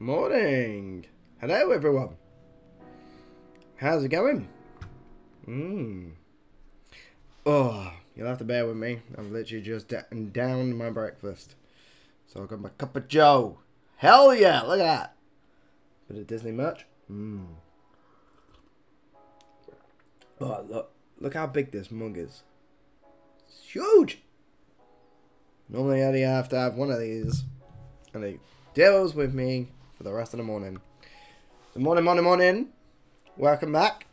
Morning. Hello, everyone. How's it going? Oh, you'll have to bear with me. I've literally just downed my breakfast. So I've got my cup of joe. Hell yeah, look at that. Bit of Disney merch. Oh, look how big this mug is. It's huge. Normally I only have to have one of these. And it deals with me for the rest of the morning. Good morning, morning. Welcome back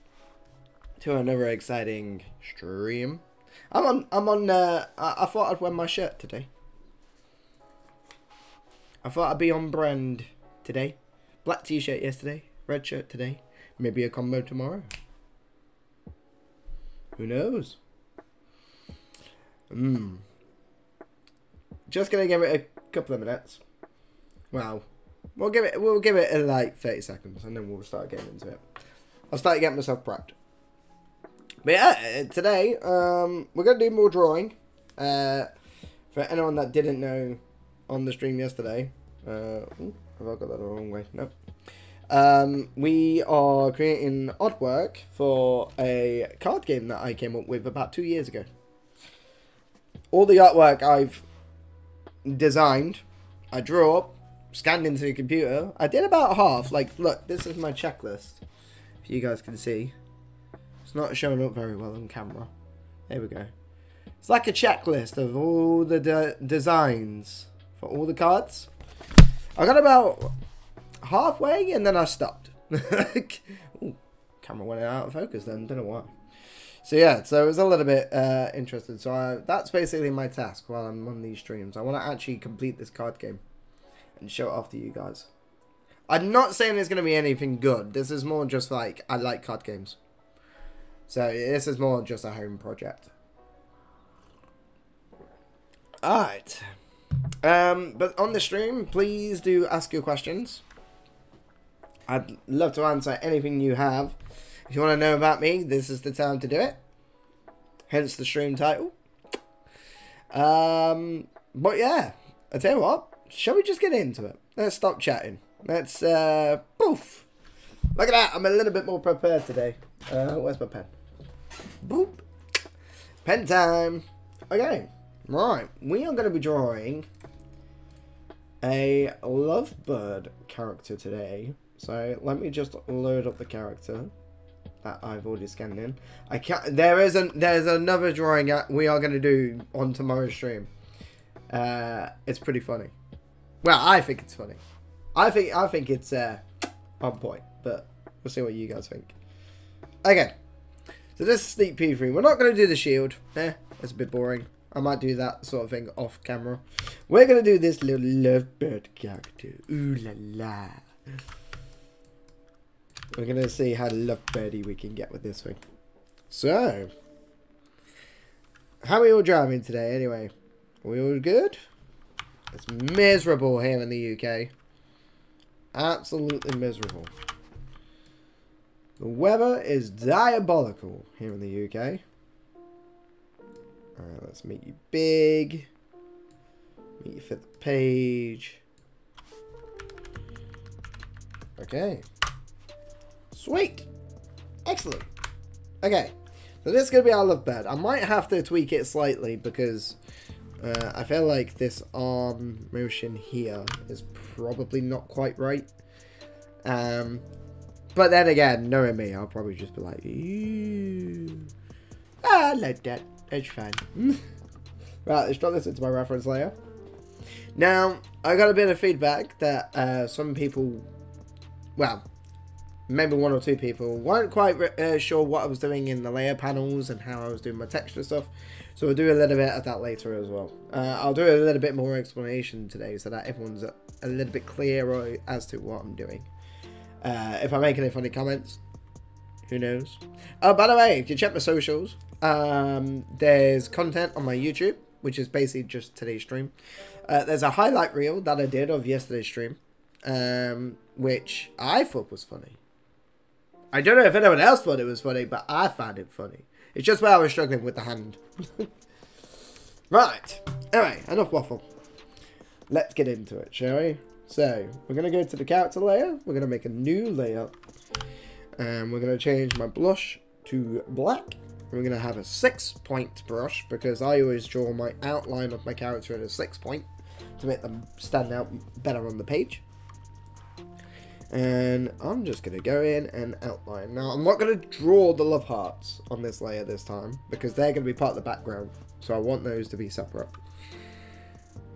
to another exciting stream. I thought I'd wear my shirt today. I thought I'd be on brand today. Black t-shirt yesterday, red shirt today, maybe a combo tomorrow. Who knows? Just gonna give it a couple of minutes. Well, we'll give it like 30 seconds, and then we'll start getting into it. I'll start getting myself prepped. But yeah, today we're gonna do more drawing. For anyone that didn't know on the stream yesterday, have I got that the wrong way? No. We are creating artwork for a card game that I came up with about 2 years ago. All the artwork I've designed, I drew up, scanned into the computer. I did about half. Like, look, this is my checklist. If you guys can see, it's not showing up very well on camera. There we go. It's like a checklist of all the designs for all the cards. I got about halfway and then I stopped. Ooh, camera went out of focus then, don't know why. So yeah, so it was a little bit interesting. So that's basically my task while I'm on these streams. I want to actually complete this card game and show it off to you guys. I'm not saying it's going to be anything good. This is more just like, I like card games. So this is more just a home project. Alright. But on the stream, please do ask your questions. I'd love to answer anything you have. If you want to know about me, this is the time to do it. Hence the stream title. But yeah, I tell you what, shall we just get into it? Let's stop chatting. Let's, poof. Look at that, I'm a little bit more prepared today. Where's my pen? Boop. Pen time. Okay. Right, we are going to be drawing a lovebird character today. So let me just load up the character that I've already scanned in. I can't. There's another drawing that we are going to do on tomorrow's stream. It's pretty funny. Well, I think it's funny. I think it's on point. But we'll see what you guys think. Okay. So this is Sneak P3. We're not going to do the shield. It's a bit boring. I might do that sort of thing off camera. We're going to do this little lovebird character. Ooh la la. We're going to see how lovebirdy we can get with this thing. So, how are we all driving today anyway? Are we all good? It's miserable here in the UK. Absolutely miserable. The weather is diabolical here in the UK. Alright, let's make you big. Make you fit the page. Okay. Sweet. Excellent. Okay. So this is going to be our lovebird. I might have to tweak it slightly because I feel like this arm motion here is probably not quite right. But then again, knowing me, I'll probably just be like, ew. Ah, I like that. It's fine. Right, let's drop this into my reference layer. Now, I got a bit of feedback that some people, well, maybe one or two people, weren't quite sure what I was doing in the layer panels and how I was doing my texture stuff. So we'll do a little bit of that later as well. I'll do a little bit more explanation today so that everyone's a little bit clearer as to what I'm doing. If I make any funny comments, who knows? Oh, by the way, if you check my socials, there's content on my YouTube, which is basically just today's stream. There's a highlight reel that I did of yesterday's stream, which I thought was funny. I don't know if anyone else thought it was funny, but I found it funny. It's just where I was struggling with the hand. Right. Anyway, enough waffle. Let's get into it, shall we? So we're going to go to the character layer. We're going to make a new layer. And we're going to change my blush to black. We're going to have a 6-point brush because I always draw my outline of my character at a 6-point to make them stand out better on the page. And I'm just going to go in and outline. Now, I'm not going to draw the love hearts on this layer this time because they're going to be part of the background. So I want those to be separate.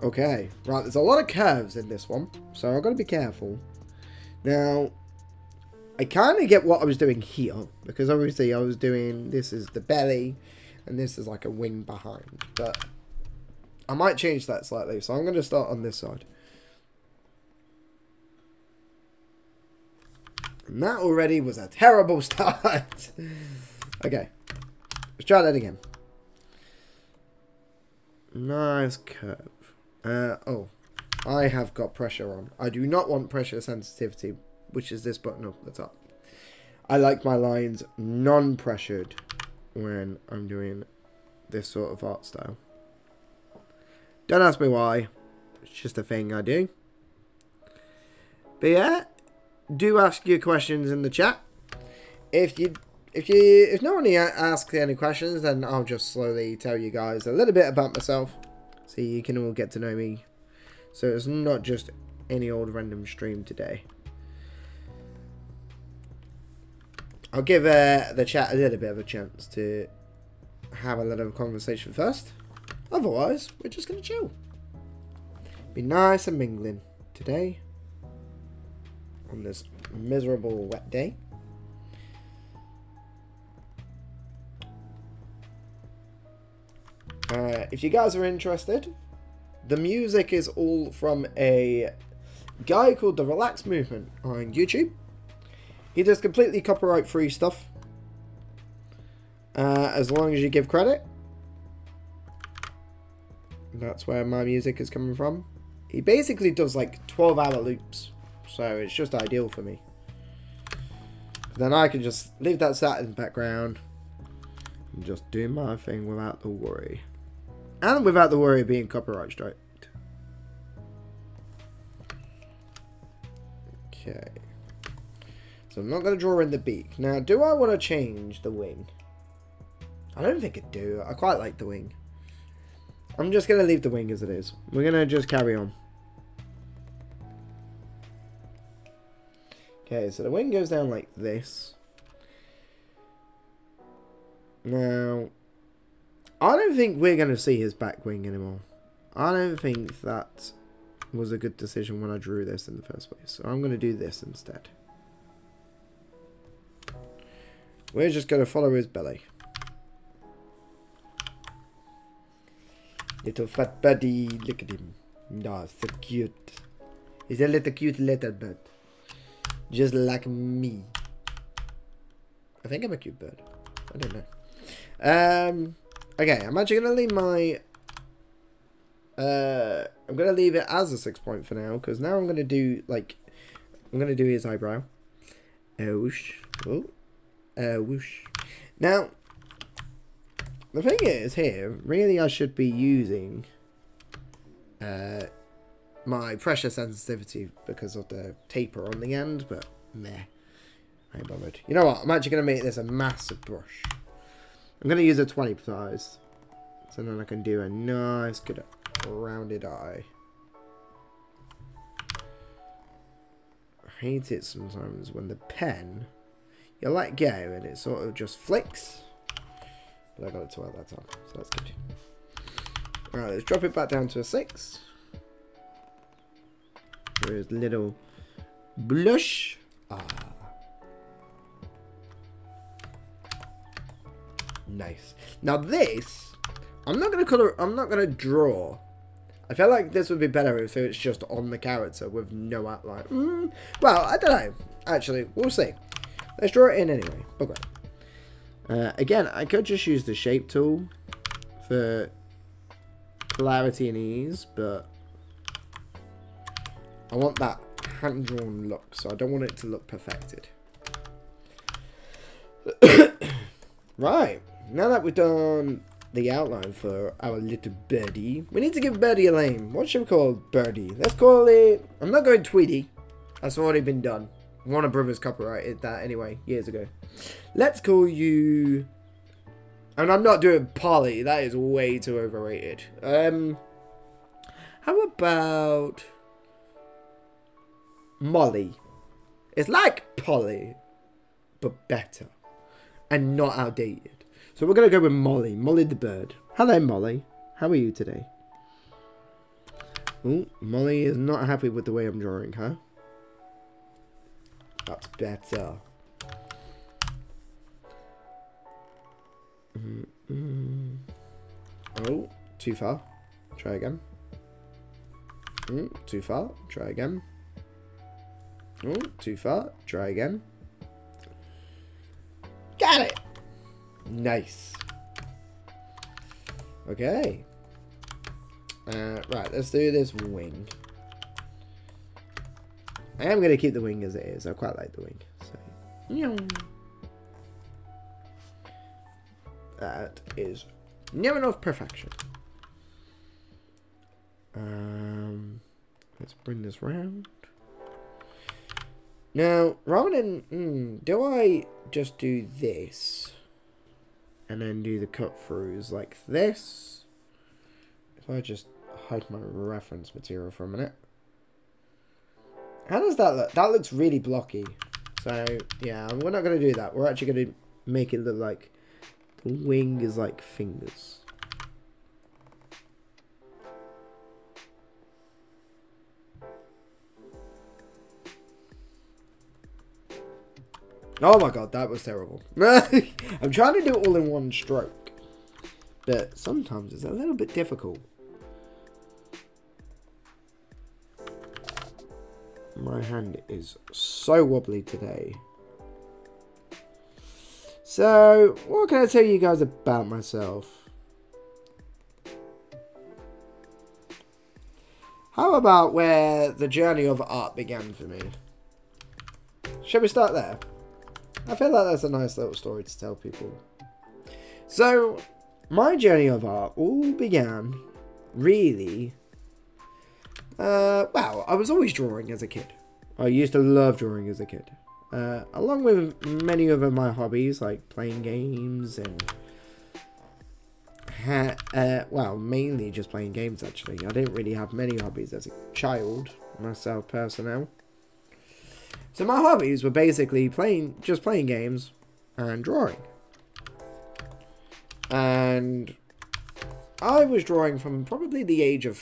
Okay, right, there's a lot of curves in this one, so I've got to be careful. Now, I kind of get what I was doing here, because obviously I was doing, this is the belly, and this is like a wing behind, but I might change that slightly, so I'm going to start on this side. And that already was a terrible start. Okay, let's try that again. Nice curve. Oh, I have got pressure on. I do not want pressure sensitivity, which is this button up at the top. I like my lines non-pressured when I'm doing this sort of art style. Don't ask me why. It's just a thing I do. But yeah, do ask your questions in the chat. If no one asks any questions, then I'll just slowly tell you guys a little bit about myself. So you can all get to know me. So it's not just any old random stream today. I'll give the chat a little bit of a chance to have a little conversation first. Otherwise, we're just going to chill. Be nice and mingling today. On this miserable wet day. If you guys are interested, the music is all from a guy called the Relaxed Movement on YouTube. He does completely copyright free stuff, as long as you give credit. That's where my music is coming from. He basically does like 12-hour loops, so it's just ideal for me. Then I can just leave that sat in the background and just do my thing without the worry. And without the worry of being copyright striked. Okay. So I'm not going to draw in the beak. Now, do I want to change the wing? I don't think I do. I quite like the wing. I'm just going to leave the wing as it is. We're going to just carry on. Okay, so the wing goes down like this. Now, I don't think we're going to see his back wing anymore. I don't think that was a good decision when I drew this in the first place. So I'm going to do this instead. We're just going to follow his belly. Little fat buddy. Look at him. Oh, so cute. He's a little cute little bird. Just like me. I think I'm a cute bird. I don't know. Okay, I'm actually going to leave my... I'm going to leave it as a 6-point for now, because now I'm going to do, like... I'm going to do his eyebrow. Whoosh. Oh. Whoosh. Now, the thing is here, really I should be using my pressure sensitivity because of the taper on the end, but meh. I ain't bothered. You know what? I'm actually going to make this a massive brush. I'm going to use a 20 size, so then I can do a nice, good rounded eye. I hate it sometimes when the pen, you let go and it sort of just flicks. But I got it to work that time, so that's good. Alright, let's drop it back down to a 6. There's little blush. Ah. Nice. Now this, I'm not gonna color. I'm not gonna draw. I feel like this would be better if it's just on the character with no outline. Well, I don't know. Actually, we'll see. Let's draw it in anyway. Okay. Again, I could just use the shape tool for clarity and ease, but I want that hand-drawn look, so I don't want it to look perfected. Right. Now that we've done the outline for our little birdie. We need to give Birdie a name. What should we call Birdie? Let's call it... I'm not going Tweety. That's already been done. Warner Brothers copyrighted that anyway, years ago. Let's call you... And I'm not doing Polly. That is way too overrated. How about... Molly. It's like Polly, but better. And not outdated. So we're going to go with Molly. Molly the bird. Hello, Molly. How are you today? Ooh, Molly is not happy with the way I'm drawing her. That's better. Mm-mm. Oh, too far. Try again. Too far. Try again. Oh, too far. Try again. Got it! Nice. Okay. Right, let's do this wing. I am going to keep the wing as it is. I quite like the wing. So. That is near enough perfection. Let's bring this round. Now, rather than... do I just do this? And then do the cut-throughs like this? If I just hide my reference material for a minute. How does that look? That looks really blocky. So, yeah, we're not going to do that. We're actually going to make it look like the wing is like fingers. Oh my god, that was terrible. I'm trying to do it all in one stroke. But sometimes it's a little bit difficult. My hand is so wobbly today. So, what can I tell you guys about myself? How about where the journey of art began for me? Shall we start there? I feel like that's a nice little story to tell people. So, my journey of art all began, really... well, I was always drawing as a kid. I used to love drawing as a kid. Along with many of my hobbies, like playing games and... well, mainly just playing games, actually. I didn't really have many hobbies as a child, myself, personnel. So my hobbies were basically just playing games and drawing. And I was drawing from probably the age of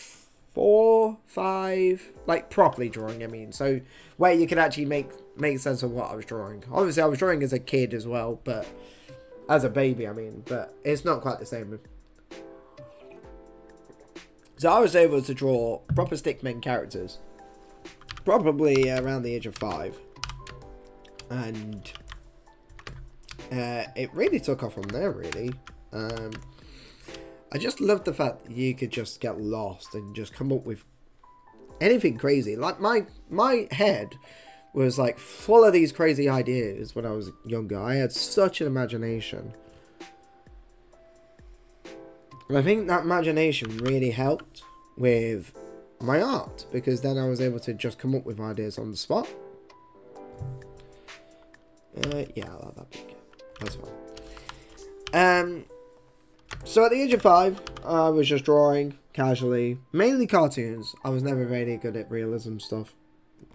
4, 5, like properly drawing, I mean. So where you could actually make sense of what I was drawing. Obviously I was drawing as a kid as well, but as a baby, I mean, but it's not quite the same. So I was able to draw proper stickman characters. Probably around the age of 5, and it really took off from there, really. I just loved the fact that you could just get lost and just come up with anything crazy. Like my head was like full of these crazy ideas when I was younger. I had such an imagination, and I think that imagination really helped with my art, because then I was able to just come up with ideas on the spot. Yeah, I like that big. That's fine. So at the age of 5, I was just drawing casually, mainly cartoons. I was never really good at realism stuff,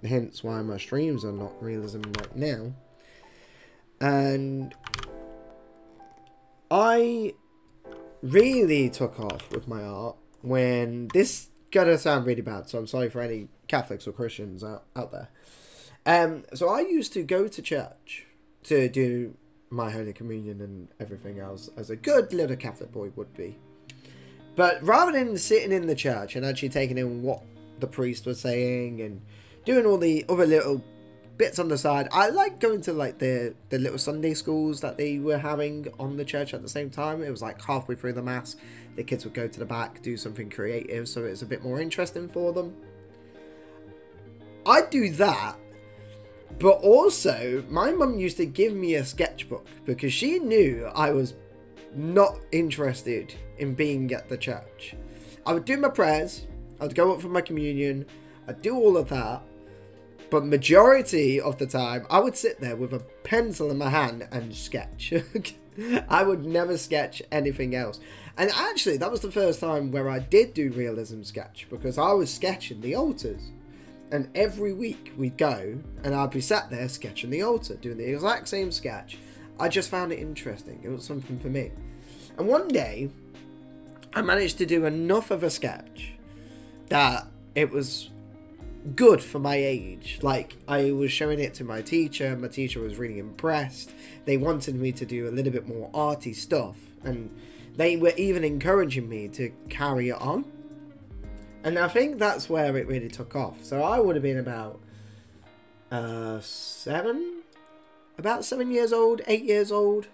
hence why my streams are not realism right now. And I really took off with my art when this. Gonna sound really bad, so I'm sorry for any Catholics or Christians out there. So I used to go to church to do my Holy Communion and everything else, as a good little Catholic boy would be. But rather than sitting in the church and actually taking in what the priest was saying and doing all the other little bits on the side, I liked going to like the little Sunday schools that they were having on the church at the same time. It was like halfway through the mass, the kids would go to the back, do something creative, so it was a bit more interesting for them. I'd do that, but also my mum used to give me a sketchbook because she knew I was not interested in being at the church. I would do my prayers, I'd go up for my communion, I'd do all of that, but majority of the time I would sit there with a pencil in my hand and sketch. I would never sketch anything else. And actually, that was the first time where I did do realism sketch, because I was sketching the altars. And every week we'd go and I'd be sat there sketching the altar, doing the exact same sketch. I just found it interesting. It was something for me. And one day, I managed to do enough of a sketch that it was good for my age. Like, I was showing it to my teacher. My teacher was really impressed. They wanted me to do a little bit more arty stuff. And they were even encouraging me to carry it on. And I think that's where it really took off. So I would have been about 8 years old.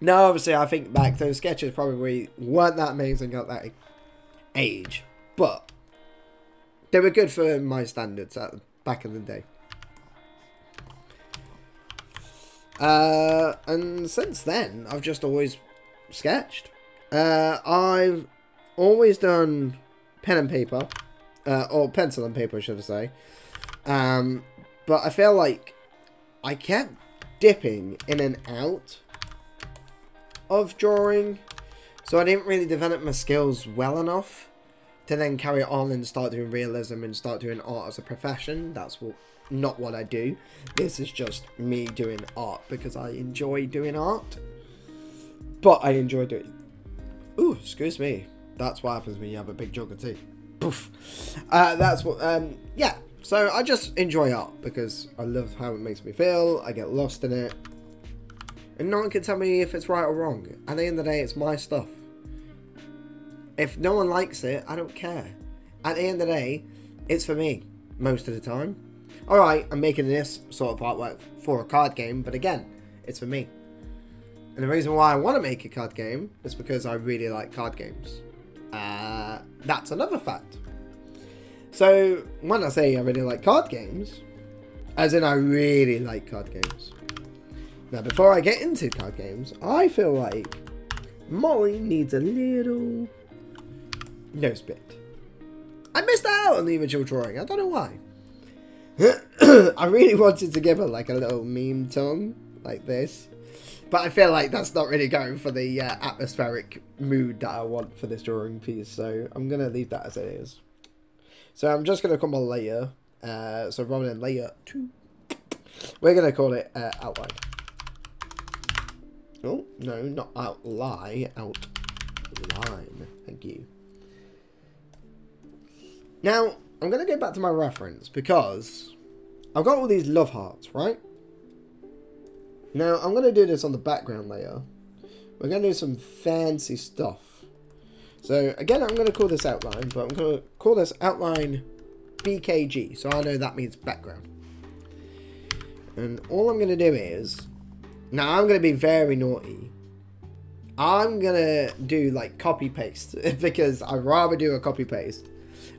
Now, obviously, I think back, those sketches probably weren't that amazing at that age, but they were good for my standards back in the day. And since then, I've just always sketched. I've always done pen and paper, or pencil and paper, should I say. But I feel like I kept dipping in and out of drawing, so I didn't really develop my skills well enough to then carry it on and start doing realism and start doing art as a profession. That's not what I do. This is just me doing art because I enjoy doing art. But I enjoy doing... Ooh, excuse me. That's what happens when you have a big jug of tea. Poof. That's what... yeah. So I just enjoy art because I love how it makes me feel. I get lost in it. And no one can tell me if it's right or wrong. At the end of the day, it's my stuff. If no one likes it, I don't care. At the end of the day, it's for me most of the time. Alright, I'm making this sort of artwork for a card game, but again, it's for me. And the reason why I want to make a card game is because I really like card games. That's another fact. So, when I say I really like card games, as in I really like card games. Now, before I get into card games, I feel like Molly needs a little nose bit. I missed out on the original drawing. I don't know why. I really wanted to give her like a little meme tongue, like this. But I feel like that's not really going for the atmospheric mood that I want for this drawing piece. So, I'm going to leave that as it is. So I'm just going to call my layer, so rather than layer 2, we're going to call it outline. Oh, no, not outline, outline, thank you. Now, I'm going to go back to my reference because I've got all these love hearts, right? Now, I'm going to do this on the background layer. We're going to do some fancy stuff. So, again, I'm going to call this outline, but I'm going to call this outline BKG. So, I know that means background. And all I'm going to do is... Now, I'm going to be very naughty. I'm going to do, like, copy-paste. Because I'd rather do a copy-paste.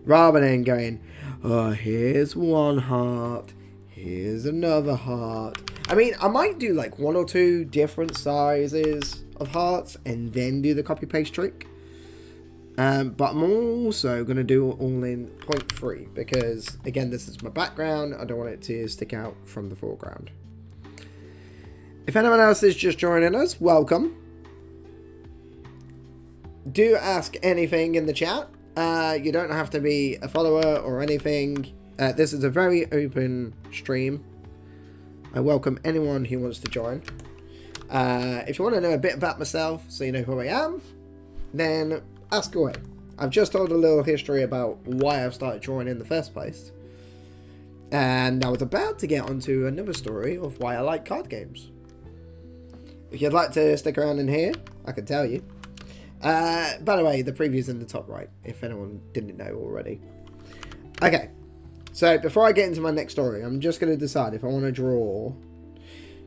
Rather than going, oh, here's one heart. Here's another heart. I mean, I might do, like, 1 or 2 different sizes of hearts. And then do the copy-paste trick. But I'm also going to do it all in 0.3 because, again, this is my background. I don't want it to stick out from the foreground. If anyone else is just joining us, welcome. Do ask anything in the chat. You don't have to be a follower or anything. This is a very open stream. I welcome anyone who wants to join. If you want to know a bit about myself so you know who I am, then... ask away. I've just told a little history about why I've started drawing in the first place. And I was about to get onto another story of why I like card games. If you'd like to stick around in here, I can tell you. By the way, the preview's in the top right, if anyone didn't know already. Okay, so before I get into my next story, I'm just going to decide if I want to draw.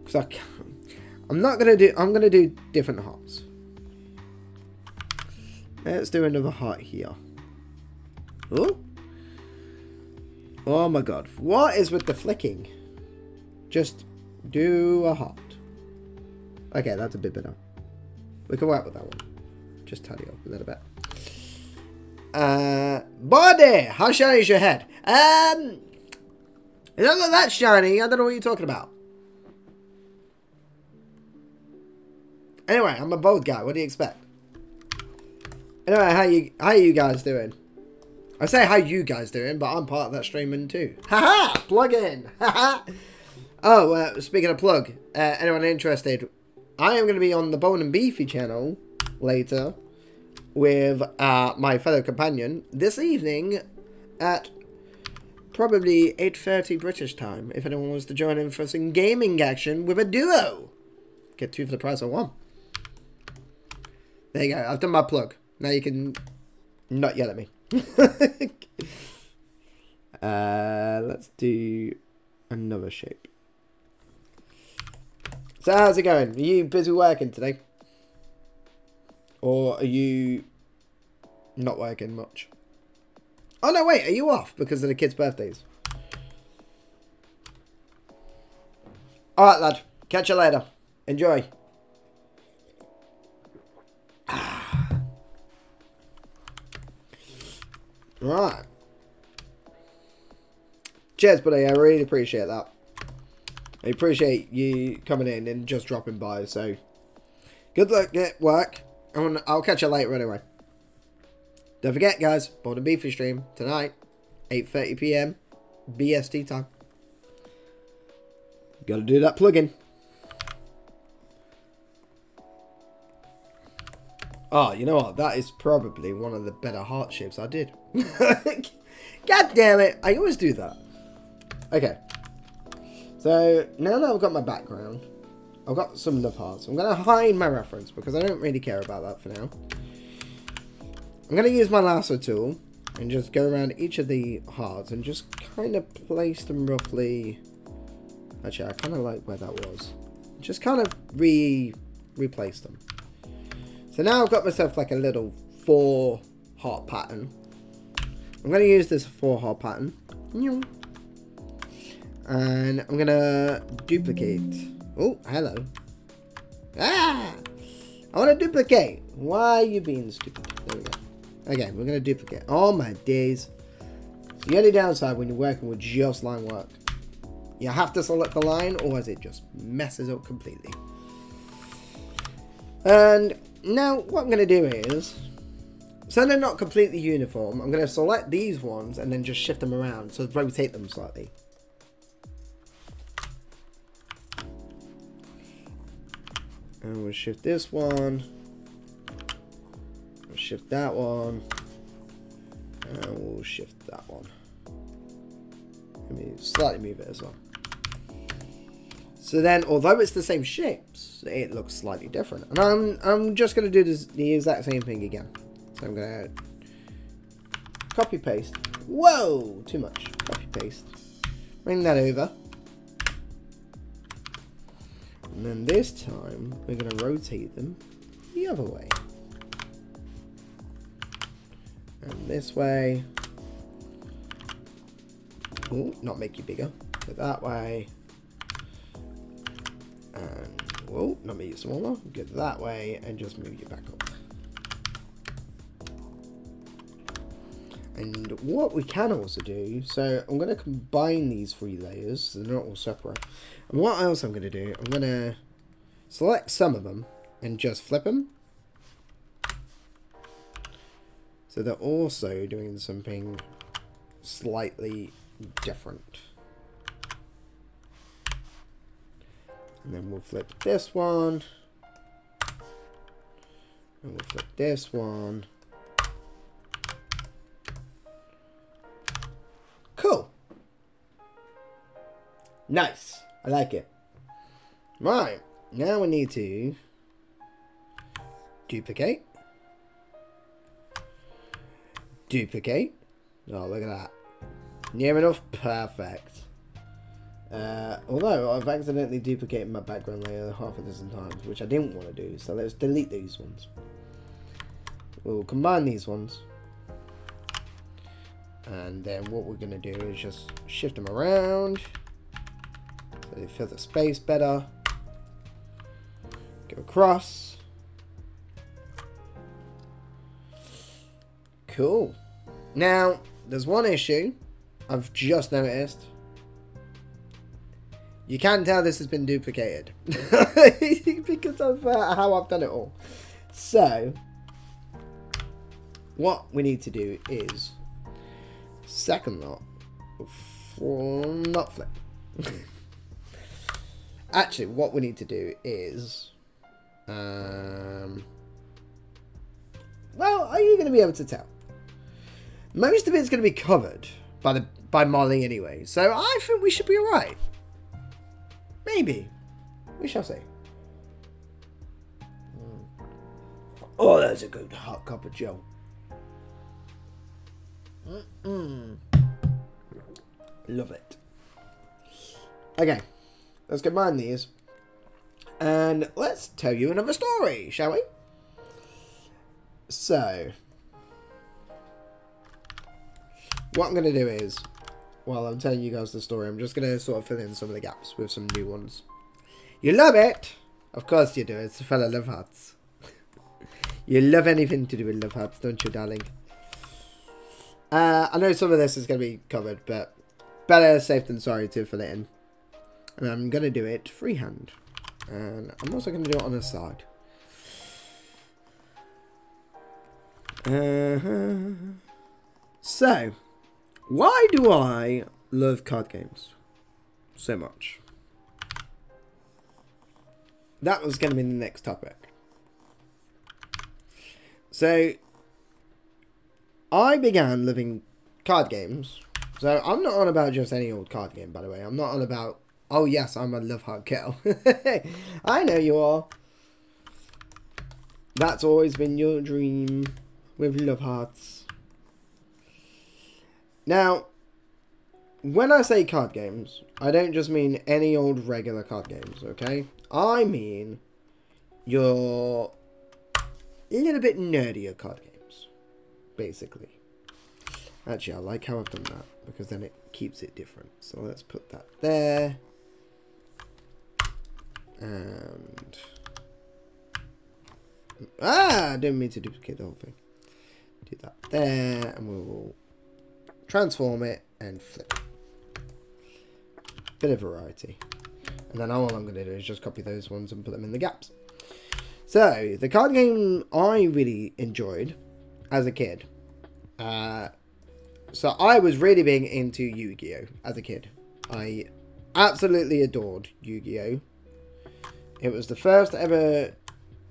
Because I can't. I'm going to do different hearts. Let's do another heart here. Oh. Oh my god. What is with the flicking? Just do a heart. Okay, that's a bit better. We can work with that one. Just tidy up a little bit. Body! How shiny is your head? It doesn't look that shiny. I don't know what you're talking about. Anyway, I'm a bold guy. What do you expect? Anyway, how you guys doing? I say how you guys doing, but I'm part of that streaming too. Haha! -ha! Plug in! Haha! -ha! Oh, speaking of plug, anyone interested? I am going to be on the Bone and Beefy channel later with my fellow companion this evening at probably 8:30 British time. If anyone wants to join in for some gaming action with a duo, get two for the price of one. There you go. I've done my plug. Now you can not yell at me. Let's do another shape. So how's it going? Are you busy working today? Or are you not working much? Oh no, wait, are you off because of the kids' birthdays? Alright lad, catch you later. Enjoy. Right. Cheers buddy, I really appreciate that. I appreciate you coming in and just dropping by, so good luck at work. I'll catch you later anyway. Don't forget guys, Bone and Beefy stream tonight, 8:30 PM BST time. Gotta do that plug-in. Oh, you know what? That is probably one of the better heart shapes I did. God damn it, I always do that. Okay. So, now that I've got my background, I've got some of the parts. I'm going to hide my reference because I don't really care about that for now. I'm going to use my lasso tool and just go around each of the hearts and just kind of place them roughly. Actually, I kind of like where that was. Just kind of replace them. So now I've got myself like a little 4-heart pattern. I'm going to use this 4-heart pattern. And I'm gonna duplicate. Oh, hello. Ah! I wanna duplicate. Why are you being stupid? There we go. Okay, we're gonna duplicate. Oh my days. So the only downside when you're working with just line work, you have to select the line, or else it just messes up completely. And now what I'm gonna do is, so they're not completely uniform, I'm gonna select these ones and then just shift them around, so rotate them slightly. And we'll shift this one, we'll shift that one, and we'll shift that one. Let me slightly move it as well. So then, although it's the same shapes, it looks slightly different. And I'm just going to do the exact same thing again. So I'm going to copy paste. Whoa, too much. Copy paste. Bring that over. And then this time, we're going to rotate them the other way. And this way. Ooh, not make you bigger. Go that way. And, whoa, not make you smaller. Go that way and just move you back up. And what we can also do, so I'm going to combine these three layers, so they're not all separate. And what else I'm going to do, I'm going to select some of them and just flip them. So they're also doing something slightly different. And then we'll flip this one. And we'll flip this one. Cool. Nice. I like it. Right. Now we need to duplicate. Duplicate. Oh, look at that. Near enough. Perfect. Although I've accidentally duplicated my background layer half a dozen times, which I didn't want to do. So let's delete these ones. We'll combine these ones. And then what we're going to do is just shift them around so they fill the space better. Go across. Cool. Now, there's one issue I've just noticed. You can tell this has been duplicated because of how I've done it all. So, what we need to do is second lot before not flip. Actually, what we need to do is, well, are you going to be able to tell? Most of it's going to be covered by Molly anyway, so I think we should be alright. Maybe. We shall see. Oh, that's a good hot cup of Joe. Love it. Okay, let's combine these. And let's tell you another story, shall we? So, what I'm going to do is, while I'm telling you guys the story, I'm just going to sort of fill in some of the gaps with some new ones. You love it! Of course you do, it's a fella love hearts. You love anything to do with love hearts, don't you, darling? I know some of this is going to be covered, but better safe than sorry to fill it in. And I'm going to do it freehand. And I'm also going to do it on the side. So, why do I love card games so much? That was going to be the next topic. So, I began loving card games. So, I'm not on about just any old card game, by the way. I'm not on about, oh yes, I'm a love hard girl. I know you are. That's always been your dream with love hearts. Now, when I say card games, I don't just mean any old regular card games, okay? I mean your little bit nerdier card games, basically. Actually, I like how I've done that, because then it keeps it different. So let's put that there. And... ah, I didn't mean to duplicate the whole thing. Do that there, and we will... transform it and flip. Bit of variety. And then all I'm going to do is just copy those ones and put them in the gaps. So, the card game I really enjoyed as a kid. So, I was really big into Yu-Gi-Oh! As a kid. I absolutely adored Yu-Gi-Oh! It was the first ever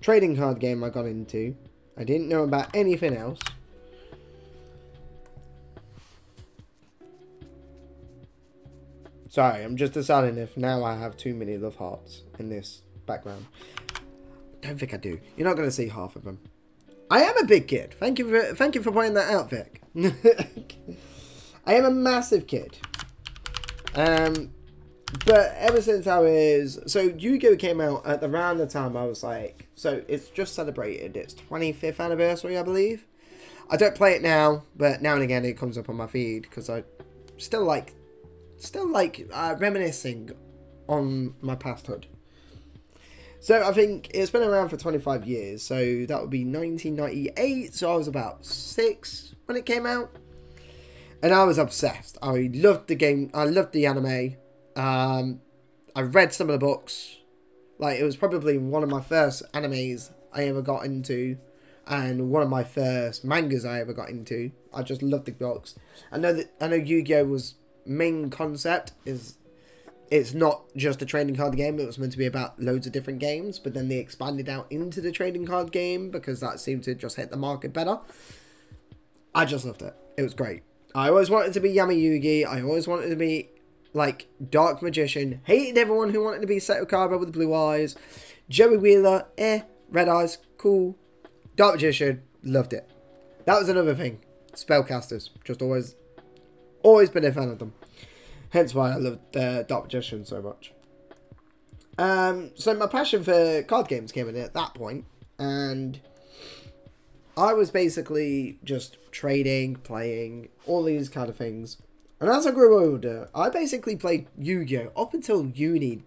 trading card game I got into. I didn't know about anything else. Sorry, I'm just deciding if now I have too many love hearts in this background. I don't think I do. You're not going to see half of them. I am a big kid. Thank you for pointing that out, Vic. I am a massive kid. But ever since I was... so, Yu-Gi-Oh! Came out at around the time I was like... so, it's just celebrated its 25th anniversary, I believe. I don't play it now, but now and again it comes up on my feed because I still like... reminiscing on my pasthood. So I think it's been around for 25 years, so that would be 1998, so I was about 6 when it came out. And I was obsessed. I loved the game, I loved the anime. I read some of the books. Like, it was probably one of my first animes I ever got into, and one of my first mangas I ever got into. I just loved the books. I know Yu-Gi-Oh! Was... main concept is it's not just a trading card game. It was meant to be about loads of different games, but then they expanded out into the trading card game because that seemed to just hit the market better. I just loved it. It was great. I always wanted to be Yami Yugi. I always wanted to be like Dark Magician. Hated everyone who wanted to be Seto Kaiba with the blue eyes. Joey Wheeler, red eyes, cool. Dark Magician, loved it. That was another thing. Spellcasters, just always been a fan of them. Hence why I loved Dark Magician so much. So my passion for card games came in at that point, and I was basically just trading, playing, all these kind of things. And as I grew older, I basically played Yu-Gi-Oh! Up until uni,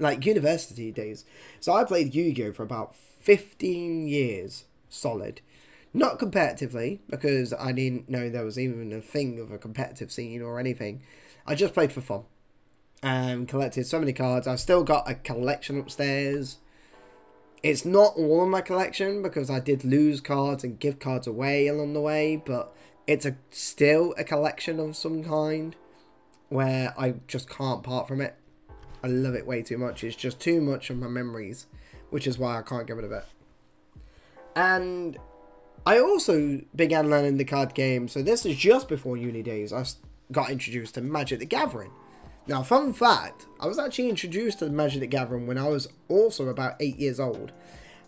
like university days. So I played Yu-Gi-Oh for about 15 years solid. Not competitively, because I didn't know there was even a thing of a competitive scene or anything. I just played for fun and collected so many cards. I've still got a collection upstairs. It's not all in my collection because I did lose cards and give cards away along the way, but it's still a collection of some kind where I just can't part from it. I love it way too much. It's just too much of my memories, which is why I can't get rid of it. And I also began learning the card game, so this is just before uni days. I got introduced to Magic the Gathering. Now, fun fact, I was actually introduced to Magic the Gathering when I was also about 8 years old.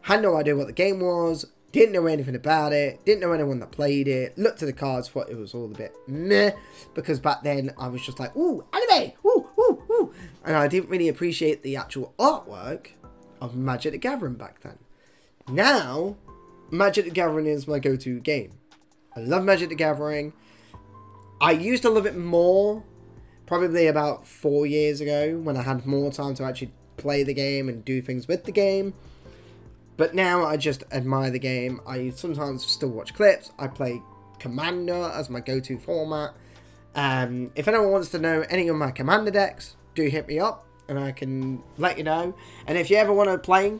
Had no idea what the game was, didn't know anything about it, didn't know anyone that played it, looked at the cards, thought it was all a bit meh, because back then I was just like, ooh, anime, ooh, ooh, ooh, and I didn't really appreciate the actual artwork of Magic the Gathering back then. Now, Magic the Gathering is my go-to game. I love Magic the Gathering. I used to love it more probably about 4 years ago when I had more time to actually play the game and do things with the game. But now I just admire the game. I sometimes still watch clips. I play Commander as my go-to format. If anyone wants to know any of my Commander decks, do hit me up and I can let you know. And if you ever want to play,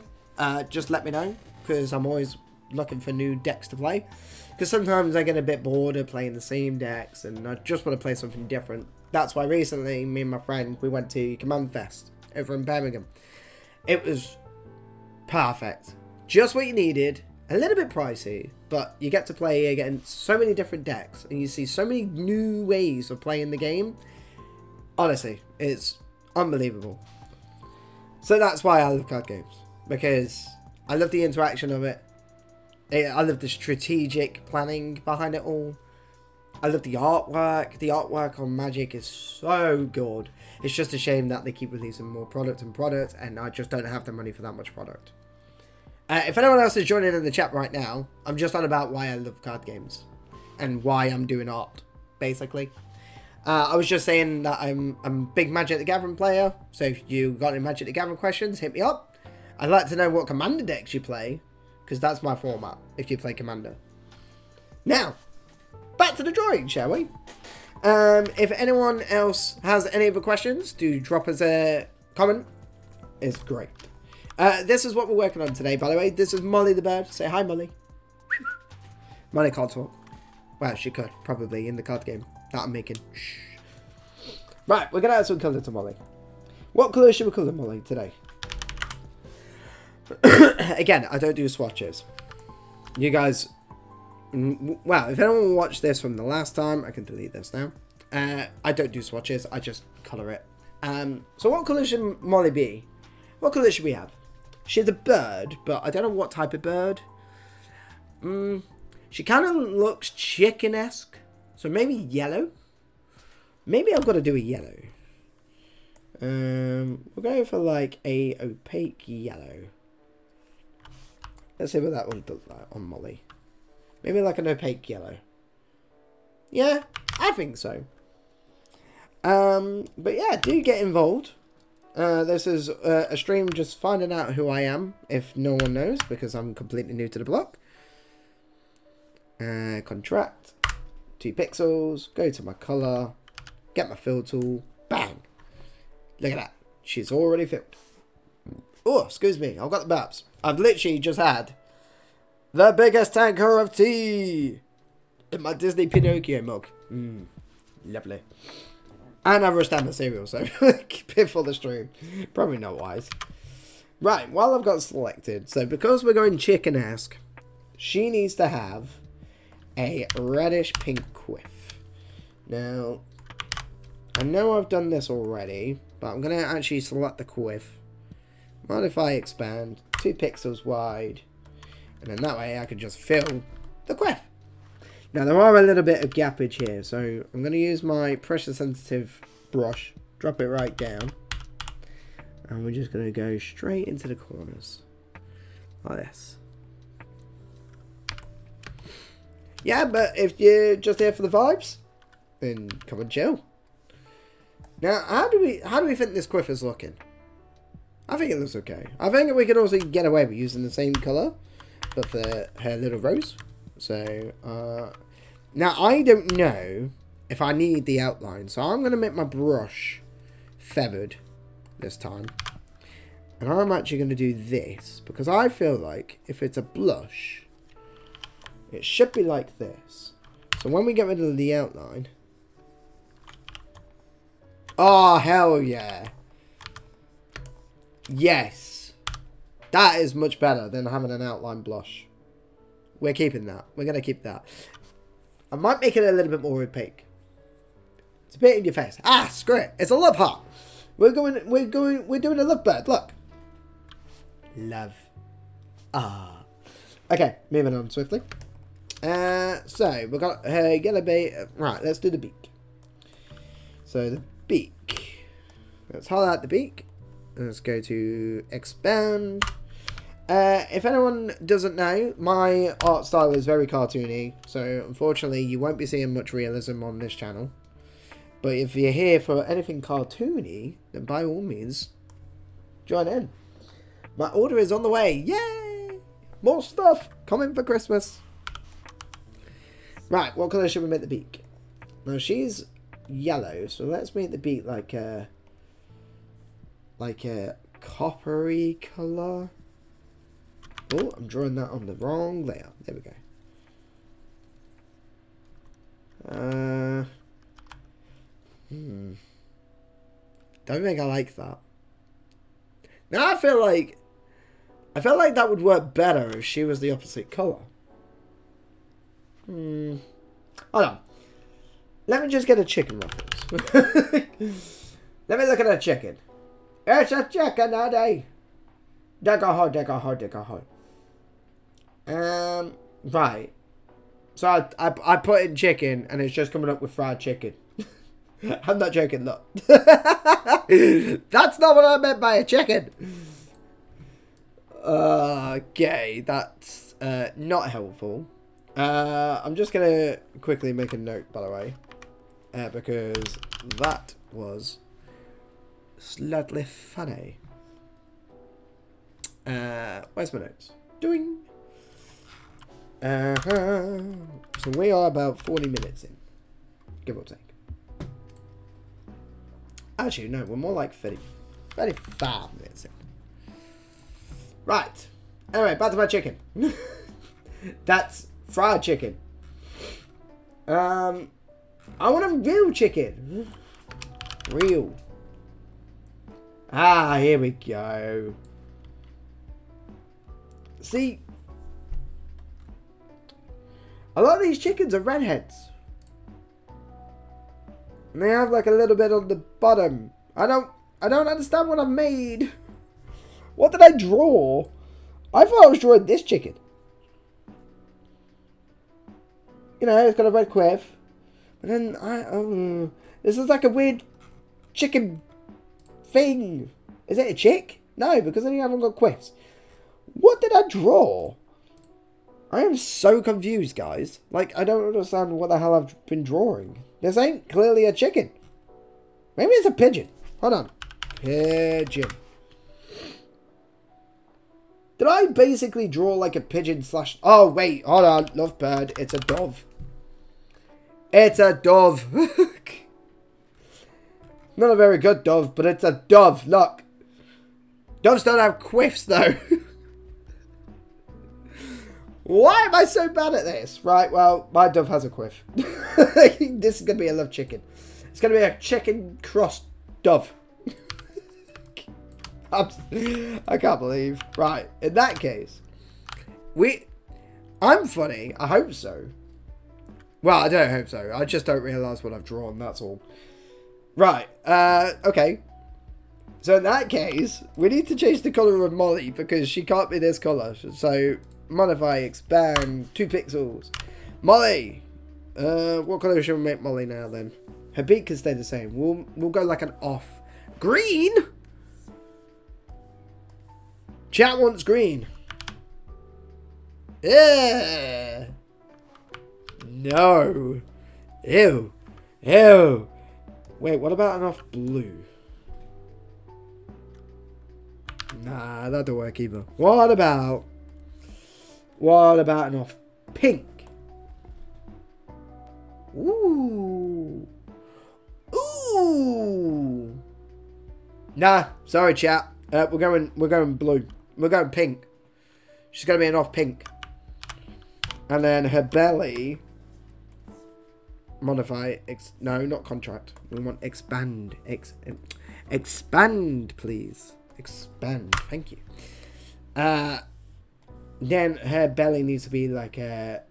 just let me know, because I'm always looking for new decks to play, because sometimes I get a bit bored of playing the same decks and I just want to play something different. That's why recently me and my friend, we went to Commander Fest over in Birmingham. It was perfect, just what you needed, a little bit pricey, but you get to play against so many different decks and you see so many new ways of playing the game. Honestly, it's unbelievable. So that's why I love card games, because I love the interaction of it. I love the strategic planning behind it all. I love the artwork. The artwork on Magic is so good. It's just a shame that they keep releasing more product and product, and I just don't have the money for that much product. If anyone else is joining in the chat right now, I'm just on about why I love card games and why I'm doing art, basically. I was just saying that I'm a big Magic the Gathering player, so if you got any Magic the Gathering questions, hit me up. I'd like to know what Commander decks you play, because that's my format, if you play Commander. Now, back to the drawing, shall we? If anyone else has any other questions, do drop us a comment. It's great. This is what we're working on today, by the way. This is Molly the bird. Say hi, Molly. Molly can't talk. Well, she could, probably, in the card game that I'm making. Shh. Right, we're going to add some colour to Molly. What colour should we colour Molly today? Again, I don't do swatches. You guys, well, if anyone watched this from the last time, I can delete this now. I don't do swatches, I just colour it. So what colour should Molly be? What colour should we have? She's a bird, but I don't know what type of bird. She kind of looks chicken-esque, so maybe yellow. Maybe I've got to do a yellow. We'll go for like a opaque yellow. Let's see what that one looks like on Molly. Maybe like an opaque yellow. Yeah, I think so. But yeah, do get involved. This is a stream just finding out who I am, if no one knows, because I'm completely new to the block. Contract, 2 pixels, go to my colour, get my fill tool, bang. Look at that. She's already filled. Oh, excuse me. I've got the burps. I've literally just had the biggest tanker of tea in my Disney Pinocchio mug. Lovely. And I've rushed down the cereal, so keep it for the stream. Probably not wise. Right, well, I've got selected. So because we're going chicken-esque, she needs to have a reddish pink quiff. Now, I know I've done this already, but I'm going to actually select the quiff. Modify expand, 2 pixels wide, and then that way I can just fill the quiff. Now there are a little bit of gappage here, so I'm going to use my pressure sensitive brush, drop it right down, and we're just going to go straight into the corners, like this. Yeah, but if you're just here for the vibes, then come and chill. Now, how do we think this quiff is looking? I think it looks okay. I think we could also get away with using the same color, but for her little rose. So, now I don't know if I need the outline, so I'm going to make my brush feathered this time. And I'm actually going to do this, because I feel like if it's a blush, it should be like this. So when we get rid of the outline... Oh, hell yeah. Yes. That is much better than having an outline blush. We're keeping that. We're going to keep that. I might make it a little bit more opaque. It's a bit in your face. Ah, screw it. It's a love heart. We're doing a love bird. Look. Love. Ah. Okay, moving on swiftly. So, we've got her yellow bait. Right, let's do the beak. So, the beak. Let's highlight the beak. Let's go to expand. If anyone doesn't know, my art style is very cartoony. So, unfortunately, you won't be seeing much realism on this channel. But if you're here for anything cartoony, then by all means, join in. My order is on the way. Yay! More stuff coming for Christmas. Right, what colour should we make the beak? Now, she's yellow, so let's make the beak like a... coppery colour. Oh, I'm drawing that on the wrong layer. There we go. Don't think I like that. Now I feel like that would work better if she was the opposite colour. Hold on. Let me just get a chicken ruffles. Let me look at a chicken. It's a chicken a day. Dig a hole. Right. So I put in chicken and it's just coming up with fried chicken. I'm not joking, look. That's not what I meant by a chicken. Okay, that's not helpful. I'm just going to quickly make a note, by the way. Because that was slightly funny. Where's my notes? Doing. So we are about 40 minutes in. Give or take. Actually, no, we're more like 30, 35 minutes in. Right. Anyway, back to my chicken. That's fried chicken. I want a real chicken. Real. Ah, here we go. See, a lot of these chickens are redheads. And they have like a little bit on the bottom. I don't understand what I made. What did I draw? I thought I was drawing this chicken. You know, it's got a red quiff. But then this is like a weird chicken thing. Is it a chick? No, because then you haven't got quiffs. What did I draw? I am so confused, guys. Like, I don't understand what the hell I've been drawing. This ain't clearly a chicken. Maybe it's a pigeon. Hold on. Pigeon. Did I basically draw like a pigeon slash... Oh, wait. Hold on. Love bird. It's a dove. It's a dove. Not a very good dove, but it's a dove. Look. Doves don't have quiffs, though. Why am I so bad at this? Right, well, my dove has a quiff. This is going to be a love chicken. It's going to be a chicken cross dove. I can't believe. Right, in that case, I'm funny. I hope so. Well, I don't hope so. I just don't realise what I've drawn, that's all. Right, okay. So in that case, we need to change the colour of Molly because she can't be this colour. So... modify, expand, 2 pixels. Molly! What colour should we make Molly now then? Her beak can stay the same. We'll go like an off. Green? Chat wants green. Yeah. No. Ew. Ew. Wait, what about an off blue? Nah, that don't work either. What about an off pink? Ooh. Ooh. Nah, sorry chat. We're going blue. We're going pink. She's gonna be an off pink. And then her belly. Modify ex, no, not contract. We want expand. Expand, please. Expand. Thank you. Then her belly needs to be like a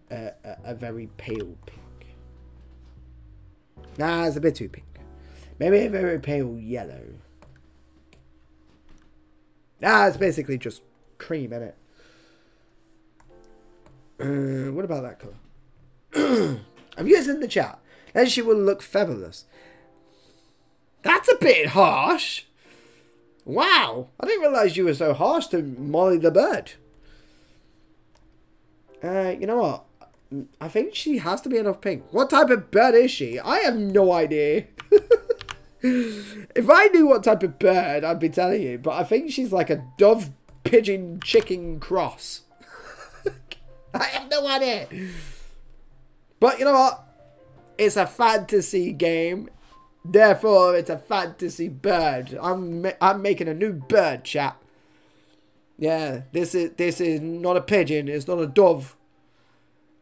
very pale pink. Nah, it's a bit too pink. Maybe a very pale yellow. Nah, it's basically just cream, isn't it? What about that colour? I'm using the chat. Then she will look featherless. That's a bit harsh. Wow. I didn't realise you were so harsh to Molly the bird. You know what? I think she has to be enough pink. What type of bird is she? I have no idea. If I knew what type of bird, I'd be telling you. But I think she's like a dove, pigeon, chicken cross. I have no idea. But you know what? It's a fantasy game. Therefore, it's a fantasy bird. I'm making a new bird, chat. Yeah, this is not a pigeon. It's not a dove.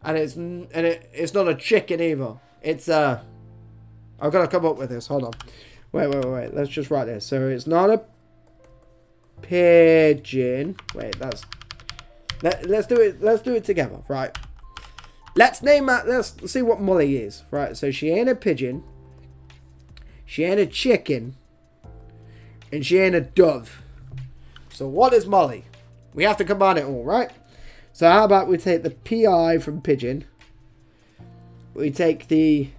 And it's not a chicken either. It's a... I've got to come up with this. Hold on. Wait. Let's just write this. So it's not a pigeon. Wait, that's... Let's do it together, right? Let's see what Molly is, right? So she ain't a pigeon. She ain't a chicken. And she ain't a dove. So what is Molly? We have to combine it all, right? So how about we take the PI from pigeon. We take the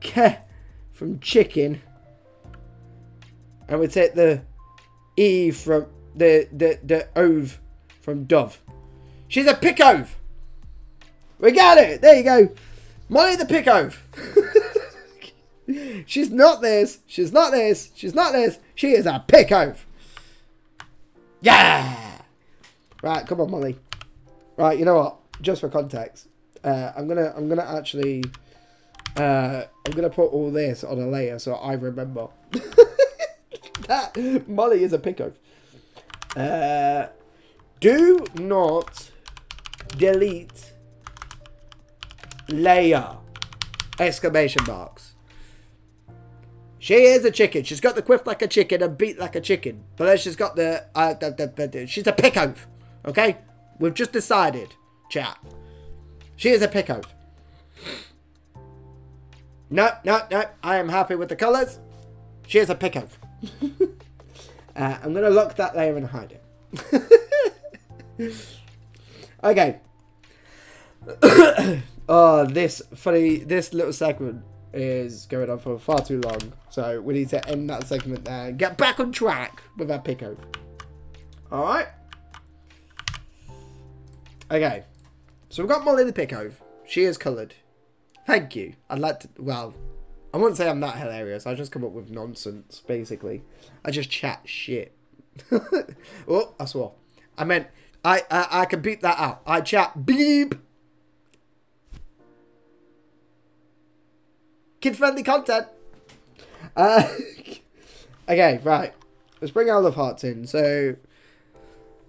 K from chicken. And we take the E from... The ove from dove. She's a pick ove. We got it. There you go. Molly the pick ove. She's not this. She's not this. She's not this. She is a pick ove. Yeah. Right. Come on, Molly. Right. You know what? Just for context, I'm gonna actually I'm gonna put all this on a layer so I remember. That Molly is a pick ove. Do not delete layer exclamation marks. She is a chicken. She's got the quiff like a chicken and beat like a chicken. But then she's got the... she's a pick-off. Okay? We've just decided, chat. She is a pick-off. No. I am happy with the colours. She is a pick-off. I'm going to lock that layer and hide it. Okay. Oh, this little segment is going on for far too long. So we need to end that segment there and get back on track with our pick-over. Alright. Okay. So we've got Molly the pick-over. She is coloured. Thank you. I'd like to... Well... I wouldn't say I'm that hilarious. I just come up with nonsense, basically. I just chat shit. Oh, I swore. I meant, I can beep that out. I chat beep. Kid-friendly content. Okay, right. Let's bring our love hearts in. So,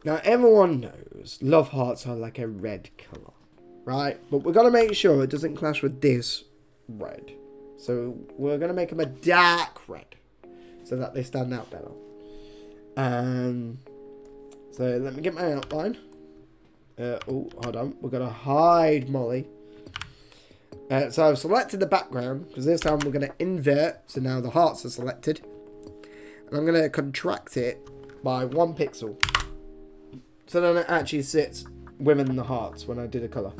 now everyone knows love hearts are like a red colour, right? But we've got to make sure it doesn't clash with this red. So we're going to make them a dark red so that they stand out better. So let me get my outline. Oh, hold on. We're going to hide Molly. So I've selected the background because this time we're going to invert. So now the hearts are selected. And I'm going to contract it by 1 pixel. So then it actually sits within the hearts when I do the colour.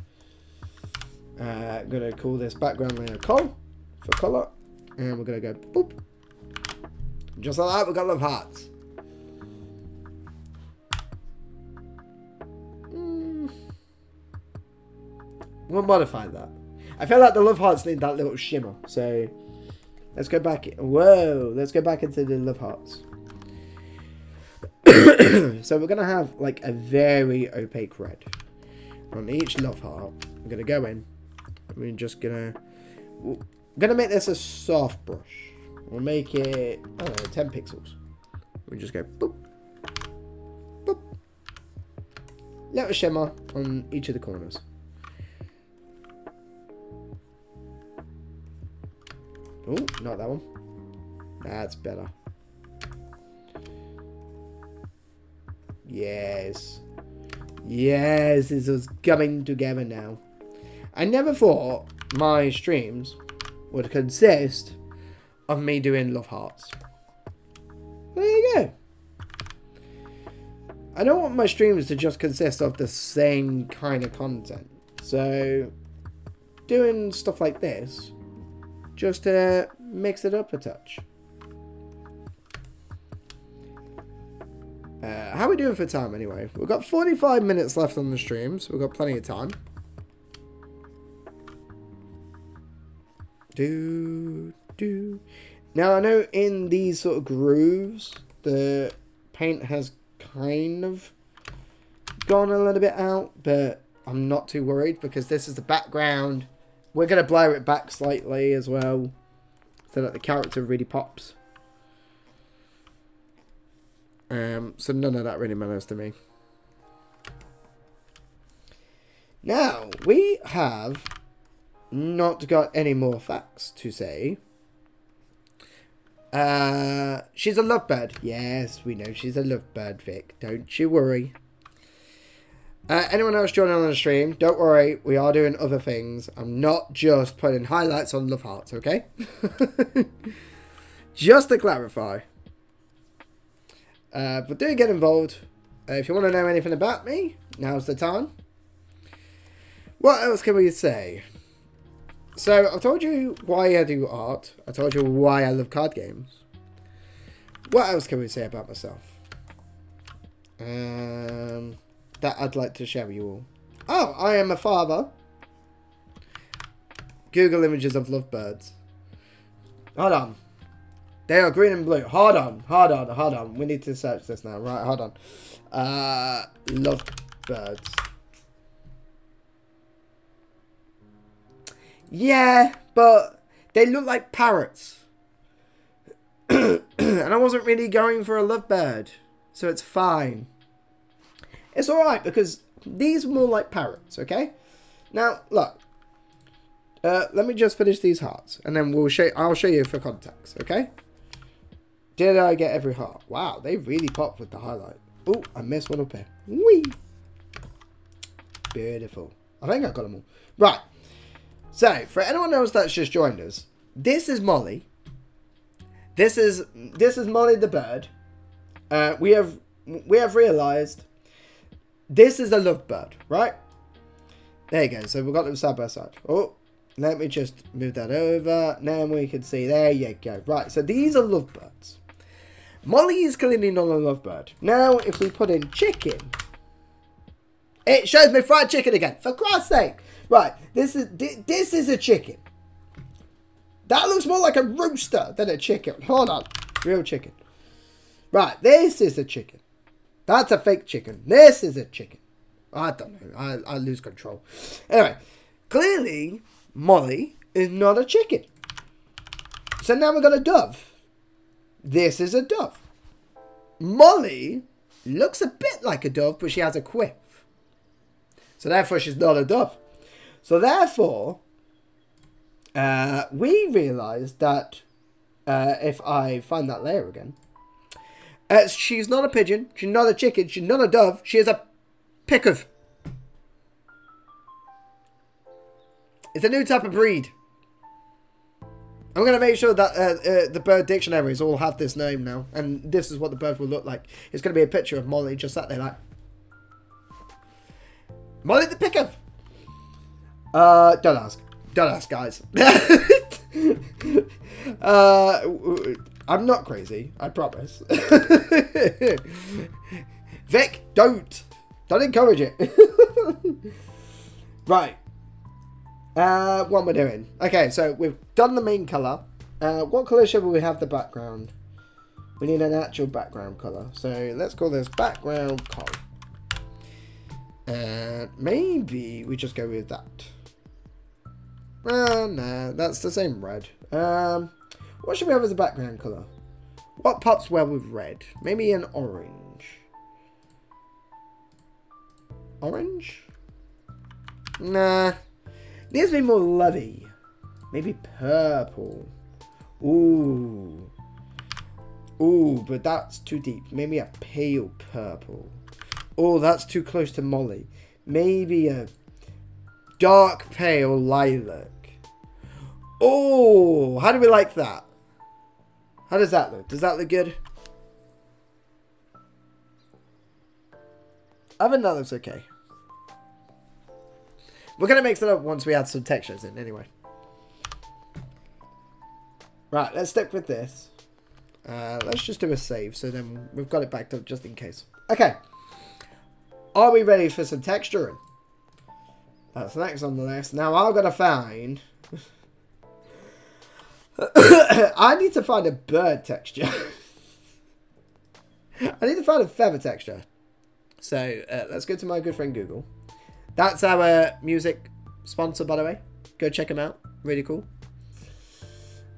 I'm going to call this background layer Col. For colour, and we're gonna go boop. Just like that, we've got love hearts. We'll modify that. I feel like the love hearts need that little shimmer, so let's go back. Whoa, let's go back into the love hearts. So we're going to have like a very opaque red on each love heart. I'm going to go in. We're just going to... We're going to make this a soft brush. We'll make it, I don't know, 10 pixels. We'll just go boop, boop. Little shimmer on each of the corners. Oh, not that one. That's better. Yes. Yes, this is coming together now. I never thought my streams would consist of me doing love hearts. There you go. I don't want my streams to just consist of the same kind of content. So, doing stuff like this, just to mix it up a touch. How are we doing for time anyway? We've got 45 minutes left on the stream, so we've got plenty of time. Now I know in these sort of grooves, the paint has kind of gone a little bit out, but I'm not too worried because this is the background. We're going to blur it back slightly as well, so that the character really pops. So none of that really matters to me. Now, we have not got any more facts to say. She's a lovebird. Yes, we know she's a lovebird, Vic. Don't you worry. Anyone else joining on the stream, don't worry, we are doing other things. I'm not just putting highlights on love hearts, okay? Just to clarify. But do get involved. If you want to know anything about me, now's the time. What else can we say? So, I've told you why I do art. I told you why I love card games. What else can we say about myself? That I'd like to share with you all. Oh, I am a father. Google images of lovebirds. Hold on. They are green and blue. Hold on, hold on, hold on. We need to search this now. Right, hold on. Lovebirds. Yeah, but they look like parrots. And I wasn't really going for a lovebird. So it's fine. It's alright, because these are more like parrots, okay? Now, look. Let me just finish these hearts, and then I'll show you for context, okay? Did I get every heart? Wow, they really popped with the highlight. Oh, I missed one up here. Whee! Beautiful. I think I got them all. Right. So, for anyone else that's just joined us, this is Molly. This is Molly the bird. We have realised... This is a lovebird, right? There you go. So we've got them side by side. Oh, let me just move that over. Now we can see. There you go. Right. So these are lovebirds. Molly is clearly not a lovebird. Now, if we put in chicken, it shows me fried chicken again. For Christ's sake! Right. This is a chicken. That looks more like a rooster than a chicken. Hold on. Real chicken. Right. This is a chicken. That's a fake chicken. This is a chicken. I don't know. I lose control. Anyway, clearly, Molly is not a chicken. So now we've got a dove. This is a dove. Molly looks a bit like a dove, but she has a quiff. So therefore, she's not a dove. So therefore, we realised that if I find that layer again, she's not a pigeon, she's not a chicken, she's not a dove, she is a pick of. It's a new type of breed. I'm going to make sure that the bird dictionaries all have this name now. And this is what the bird will look like. It's going to be a picture of Molly just sat there like. Molly the pick of. Don't ask. Don't ask, guys. I'm not crazy, I promise. Vic, don't encourage it. Right. What am I doing? Okay, so we've done the main colour. What colour should we have the background? We need an actual background color. So let's call this background color. And maybe we just go with that. Well, no, that's the same red. What should we have as a background color? What pops well with red? Maybe an orange. Orange? Nah. Needs to be more lovey. Maybe purple. Ooh. Ooh, but that's too deep. Maybe a pale purple. Oh, that's too close to Molly. Maybe a dark pale lilac. Oh, how do we like that? How does that look? Does that look good? I think that looks okay. We're going to mix it up once we add some textures in, anyway. Right, let's stick with this. Let's just do a save, so then we've got it backed up just in case. Okay. Are we ready for some texturing? That's next on the list. Now, I've got to find... I need to find a bird texture. I need to find a feather texture. So, let's go to my good friend Google. That's our music sponsor, by the way. Go check them out. Really cool.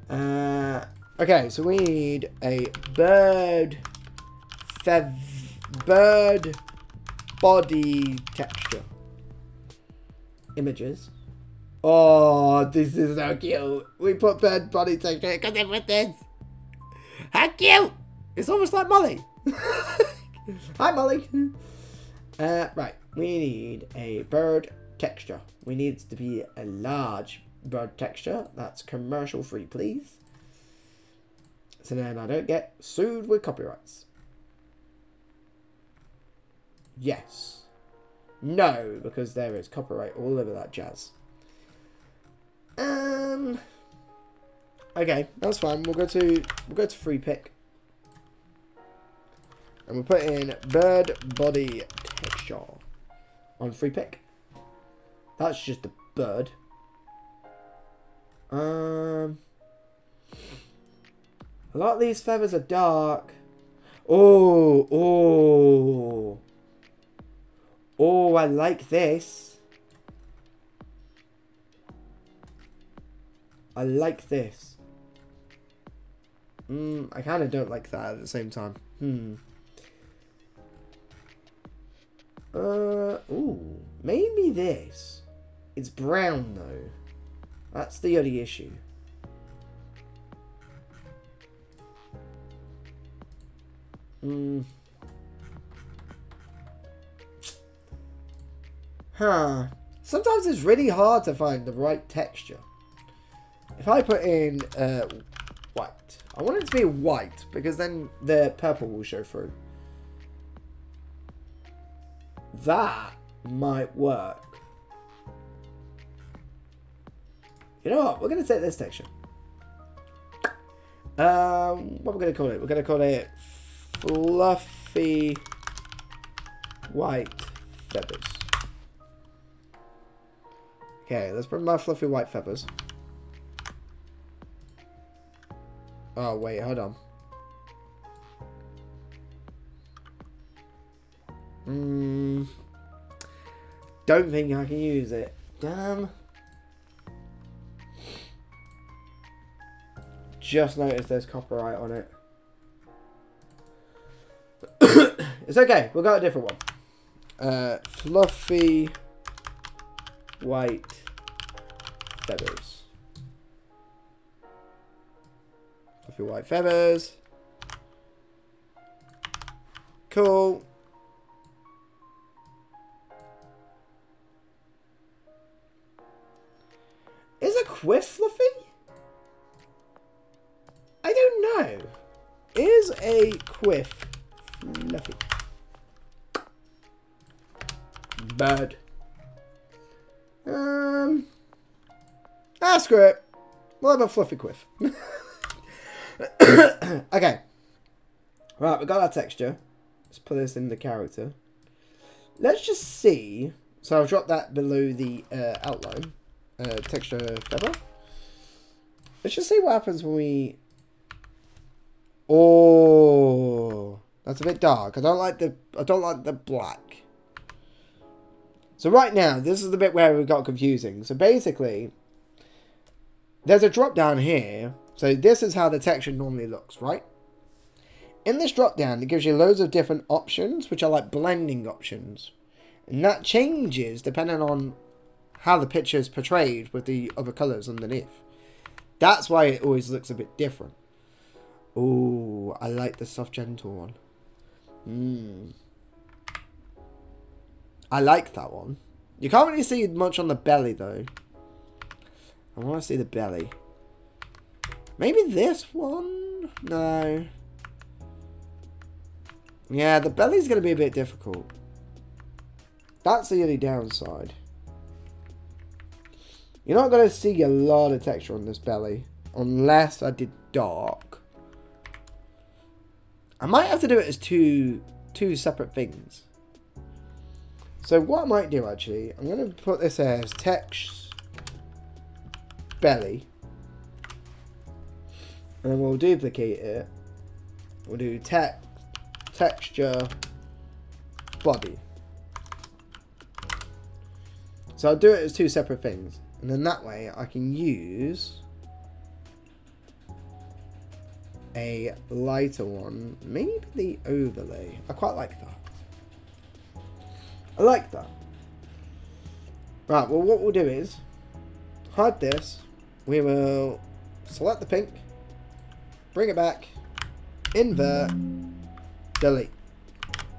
Okay, so we need a bird body texture. Images. Oh, this is so cute. We put bird body texture because it with this. How cute! It's almost like Molly. Hi, Molly. Right. We need a bird texture. We need to be a large bird texture. That's commercial free, please. So then I don't get sued with copyrights. Yes. No, because there is copyright all over that jazz. Okay, that's fine. We'll go to Freepik. And we'll put in bird body texture. On Freepik. That's just a bird. A lot of these feathers are dark. Oh, oh. Oh, I like this. I like this. I kind of don't like that at the same time. Ooh, maybe this. It's brown, though. That's the only issue. Huh. Sometimes it's really hard to find the right texture. If I put in, white. I want it to be white, because then the purple will show through. That might work. You know what? We're going to take this texture. What are we going to call it? We're going to call it fluffy white feathers. Okay, let's bring my fluffy white feathers. Oh, wait, hold on. Don't think I can use it. Damn. Just noticed there's copyright on it. It's okay. We'll go a different one. Fluffy white feathers. Fluffy white feathers. Cool. With fluffy? I don't know. Is a quiff fluffy? Bird. Screw it. We'll have a fluffy quiff. Okay. Right, we got our texture. Let's put this in the character. Let's just see. So I'll drop that below the outline. Texture feather. Let's just see what happens when we Oh, that's a bit dark. I don't like the black. So right now, this is the bit where it got confusing. So basically, there's a drop down here. So this is how the texture normally looks, right? In this drop down, it gives you loads of different options, which are like blending options. And that changes depending on how the picture is portrayed with the other colours underneath. That's why it always looks a bit different. Oh, I like the soft, gentle one. I like that one. You can't really see much on the belly, though. I want to see the belly. Maybe this one? No. Yeah, the belly's going to be a bit difficult. That's the only downside. You're not going to see a lot of texture on this belly. Unless I did dark. I might have to do it as two separate things. So what I might do, actually, I'm going to put this as text belly. And then we'll duplicate it. We'll do texture body. So I'll do it as two separate things. And then that way I can use a lighter one. Maybe the overlay. I quite like that. I like that. Right, well what we'll do is hide this. We will select the pink. Bring it back. Invert. Delete.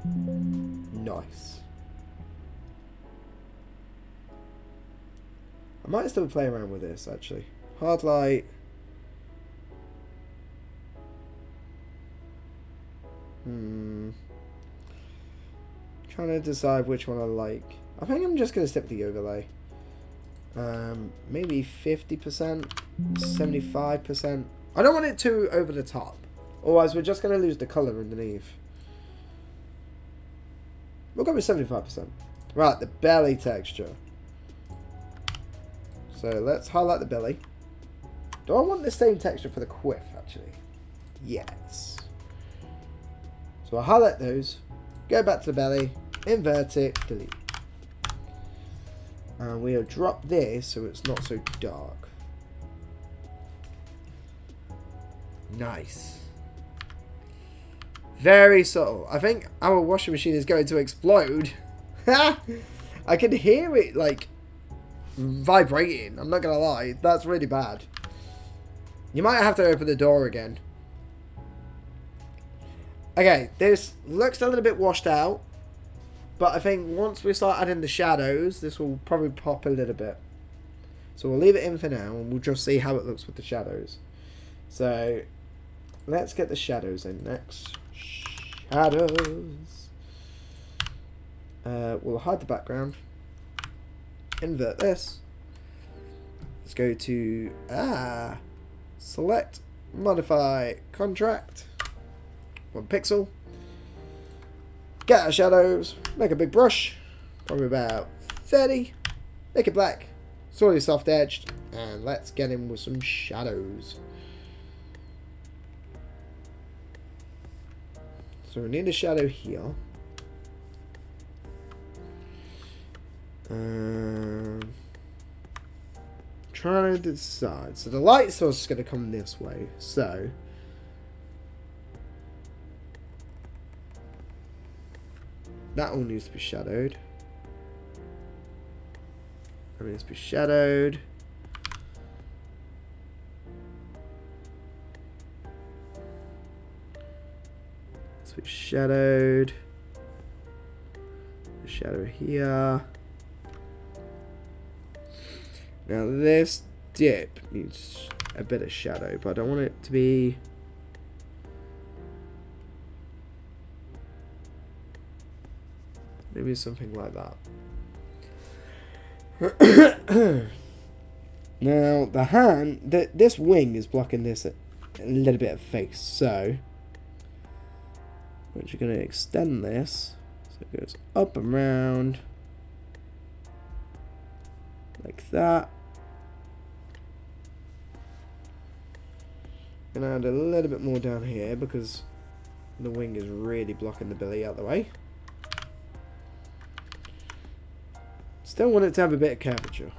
Nice. I might still play around with this, actually. Hard light. Trying to decide which one I like. I think I'm just going to stick with the overlay. Maybe 50%, 75%. I don't want it too over the top. Otherwise, we're just going to lose the colour underneath. We'll go with 75%. Right, the belly texture. So let's highlight the belly. Do I want the same texture for the quiff, actually? Yes. So I'll highlight those, go back to the belly, invert it, delete. And we'll drop this so it's not so dark. Nice. Very subtle. I think our washing machine is going to explode. I can hear it, like, vibrating. I'm not gonna lie, that's really bad. You might have to open the door again. Okay, this looks a little bit washed out, but I think once we start adding the shadows, this will probably pop a little bit. So we'll leave it in for now, and we'll just see how it looks with the shadows. So let's get the shadows in next. Shadows. We'll hide the background. Invert this. Let's go to select, modify, contract, 1 pixel. Get our shadows. Make a big brush, probably about 30. Make it black. Slightly soft edged, and let's get in with some shadows. So we need a shadow here. Trying to decide. So the light source is going to come this way. So that all needs to be shadowed. That needs to be shadowed. Let's be shadowed. The shadow here. Now this dip needs a bit of shadow, but I don't want it to be maybe something like that. Now the hand, this wing is blocking this a little bit of face, so we're actually going to extend this so it goes up and round like that. Gonna add a little bit more down here because the wing is really blocking the billy out the way. Still want it to have a bit of curvature.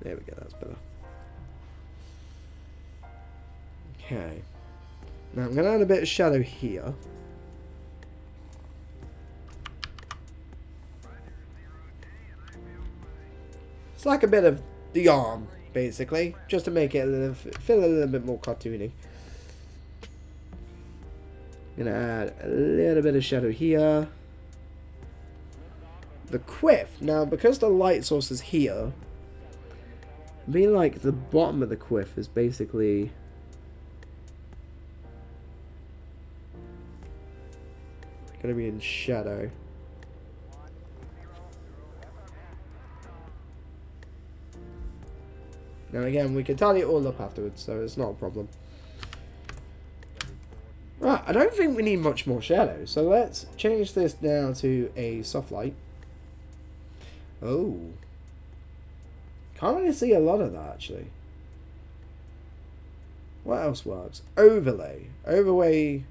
There we go, that's better. Okay. Now I'm going to add a bit of shadow here. It's like a bit of the arm, basically, just to make it a little, feel a little bit more cartoony. I'm going to add a little bit of shadow here. The quiff, now because the light source is here, I mean, like the bottom of the quiff is basically gonna be in shadow. Now again, we can tidy it all up afterwards, so it's not a problem. Right, I don't think we need much more shadow, so let's change this now to a soft light. Oh, can't really see a lot of that actually. What else works? Overlay. Overlay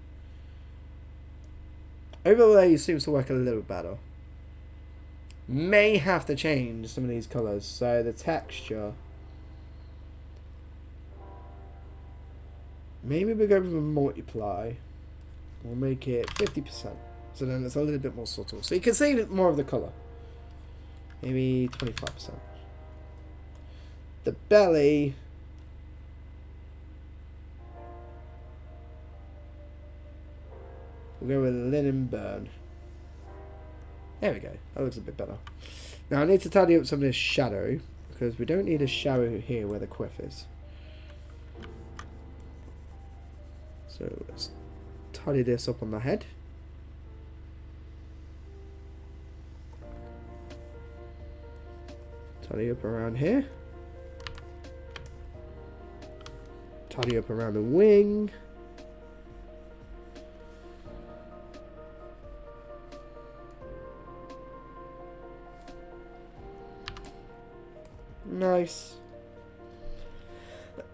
seems to work a little better. May have to change some of these colours. So the texture. Maybe we go with a multiply. We'll make it 50%. So then it's a little bit more subtle. So you can see more of the colour. Maybe 25%. The belly. We'll go with linen burn. There we go. That looks a bit better. Now I need to tidy up some of this shadow, because we don't need a shadow here where the quiff is. So let's tidy this up on the head. Tidy up around here. Tidy up around the wing. Nice.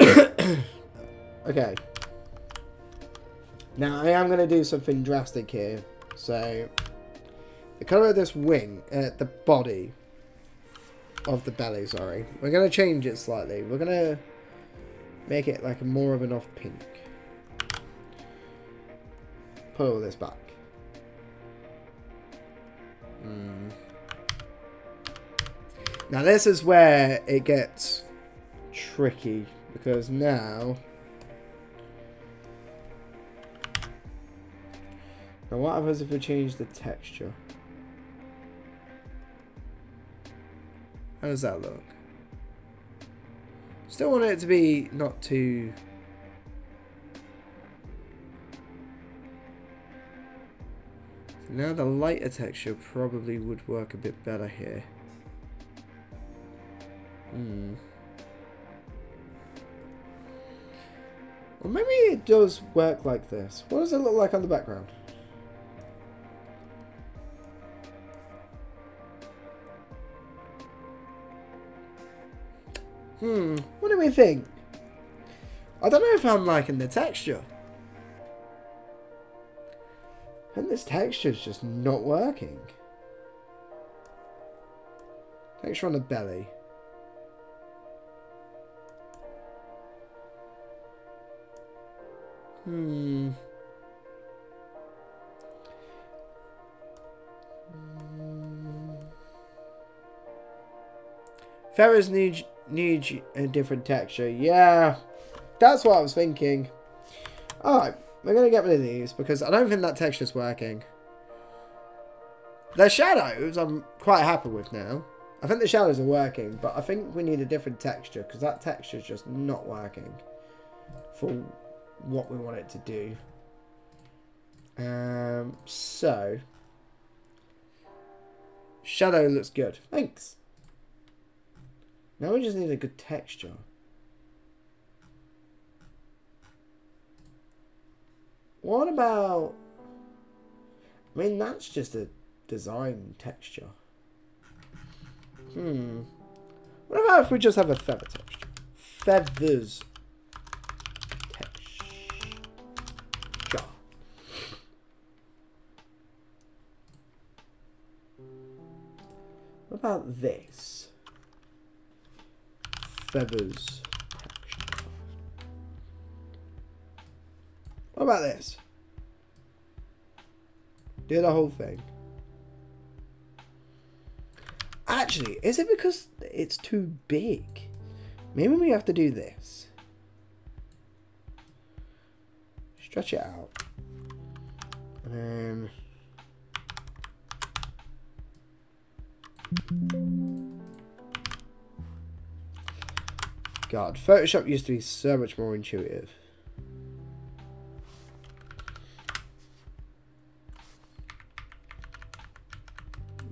Okay. Now I am going to do something drastic here. So the colour of this wing, the body of the belly, sorry. We're going to change it slightly. We're going to make it like more of an off pink. Put all this back. Now this is where it gets tricky, because now what happens if we change the texture? How does that look? Still want it to be not too so. Now the lighter texture probably would work a bit better here. Well, maybe it does work like this. What does it look like on the background? What do we think? I don't know if I'm liking the texture. And this texture is just not working. Texture on the belly. Ferris needs a different texture. Yeah, that's what I was thinking. Alright, we're going to get rid of these because I don't think that texture's working. The shadows I'm quite happy with now. I think the shadows are working, but I think we need a different texture because that texture's just not working for what we want it to do. So shadow looks good, thanks. Now we just need a good texture. What about, I mean, that's just a design texture. What about if we just have a feather texture? feathers. Texture. What about this? Feathers. Texture. What about this? Do the whole thing. Actually, is it because it's too big? Maybe we have to do this. Stretch it out. And then... God, Photoshop used to be so much more intuitive.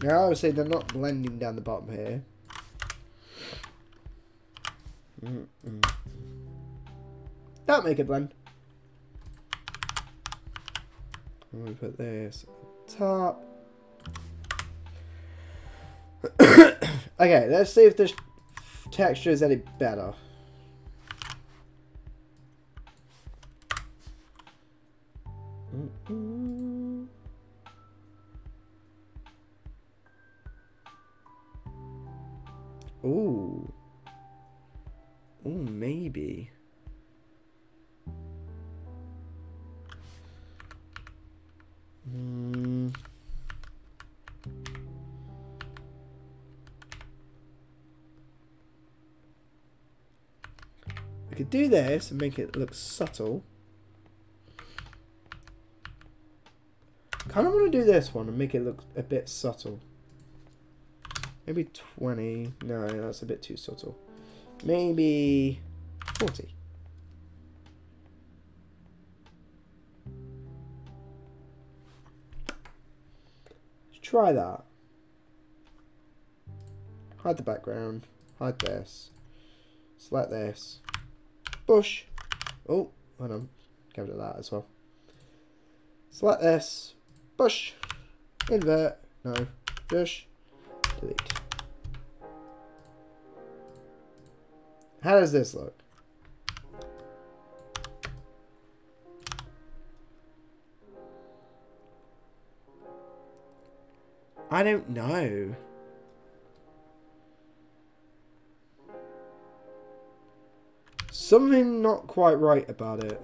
Now I would say they're not blending down the bottom here. That'll make it blend. I'm going to put this at the top. Okay, let's see if this texture is any better. Ooh. Ooh, maybe. We could do this and make it look subtle. Kind of want to do this one and make it look a bit subtle. Maybe 20. No, that's a bit too subtle. Maybe 40. Let's try that. Hide the background. Hide this. Select this. Bush. Oh, hold on. Get rid of that as well. Select this. Bush. Invert. No. Bush. Delete. How does this look? I don't know. Something not quite right about it.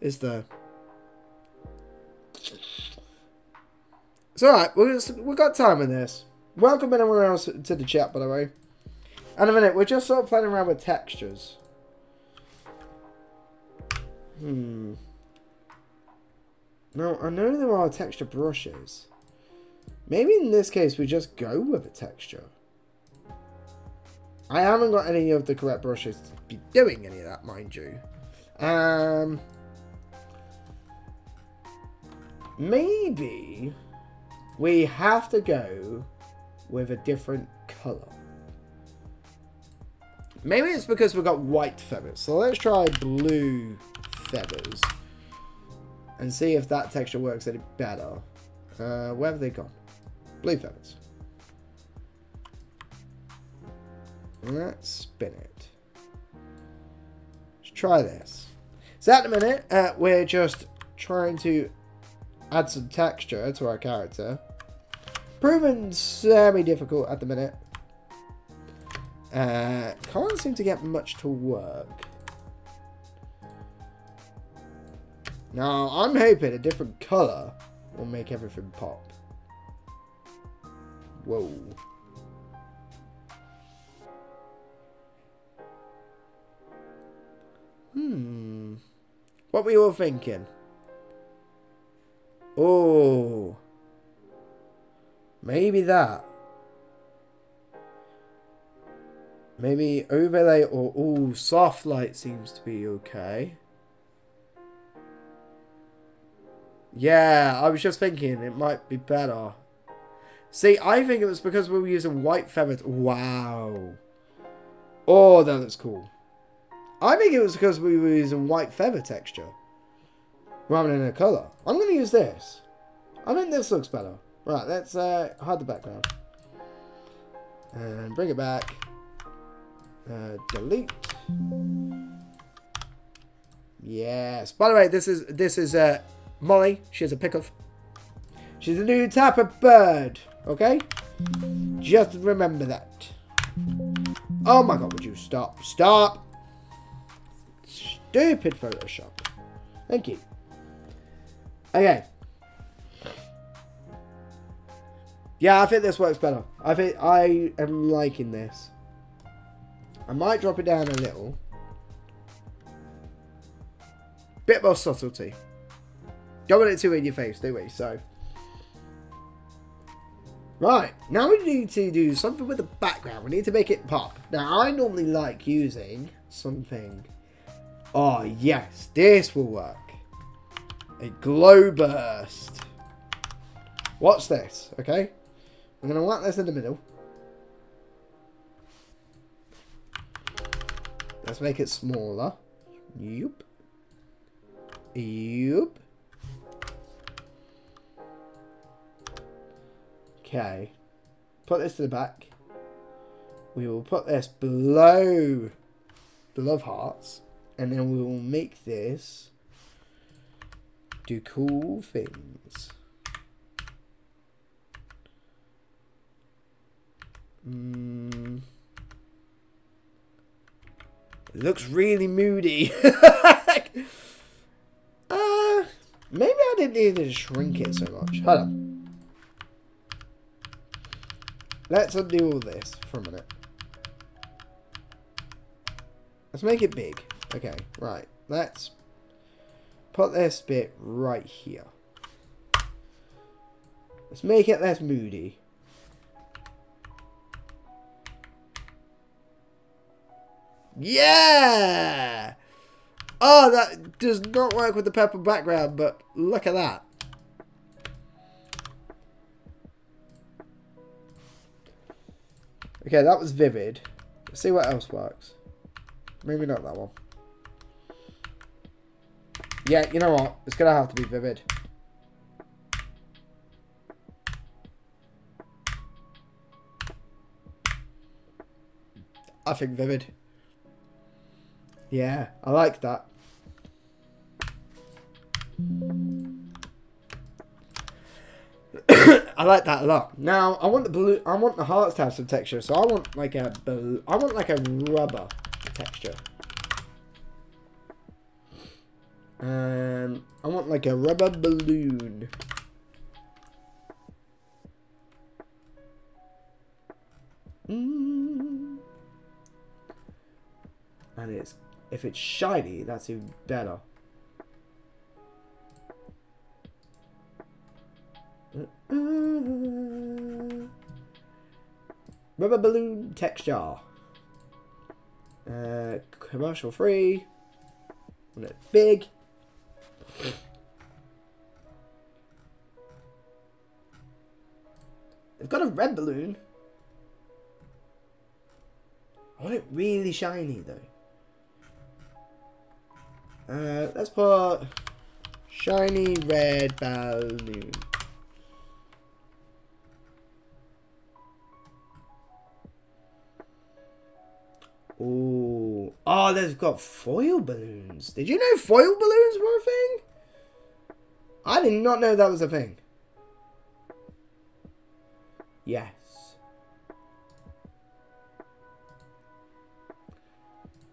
Is there? It's alright, we've got time in this. Welcome everyone else to the chat, by the way. In a minute, we're just sort of playing around with textures. Now, I know there are texture brushes. Maybe in this case, we just go with a texture. I haven't got any of the correct brushes to be doing any of that, mind you. Maybe we have to go with a different color. Maybe it's because we've got white feathers. So let's try blue feathers. And see if that texture works any better. Where have they gone? Blue feathers. Let's spin it. Let's try this. So at the minute, we're just trying to add some texture to our character. Proven semi-difficult at the minute. Can't seem to get much to work. Now, I'm hoping a different colour will make everything pop. Whoa. What were you all thinking? Oh. Maybe that. Maybe overlay or soft light seems to be okay. Yeah, I was just thinking it might be better. See, I think it was because we were using white feathers. Wow. Oh, that looks cool. I think it was because we were using white feather texture rather than a colour. I'm going to use this. I think this looks better. Right, let's hide the background. And bring it back. Delete. Yes. By the way, this is Molly. She has a pickup. She's a new type of bird. Okay. Just remember that. Oh my God! Would you stop? Stop! Stupid Photoshop. Thank you. Okay. Yeah, I think this works better. I think I am liking this. I might drop it down a little. Bit more subtlety. Don't want it too in your face, do we? So. Right. Now we need to do something with the background. We need to make it pop. Now, I normally like using something. Oh, yes. This will work. A glow burst. Watch this, okay? I'm going to whack this in the middle. Let's make it smaller. Yup. Yup. Okay. Put this to the back. We will put this below the love hearts. And then we will make this do cool things. It looks really moody. Maybe I didn't need to shrink it so much. Hold on. Let's undo all this for a minute. Let's make it big. Okay, right. Let's put this bit right here. Let's make it less moody. Yeah! Oh, that does not work with the purple background, but look at that. Okay, that was vivid. Let's see what else works. Maybe not that one. Yeah, you know what? It's going to have to be vivid. I think vivid. Yeah, I like that. I like that a lot. Now I want the blue. I want the hearts to have some texture, so I want like a blue, I want like a rubber texture. I want like a rubber balloon. And it's. If it's shiny, that's even better. Rubber balloon texture. Commercial free. Want it big. They've got a red balloon. I want it really shiny though. Let's put shiny red balloon. Ooh. Oh, they've got foil balloons. Did you know foil balloons were a thing? I did not know that was a thing. Yes.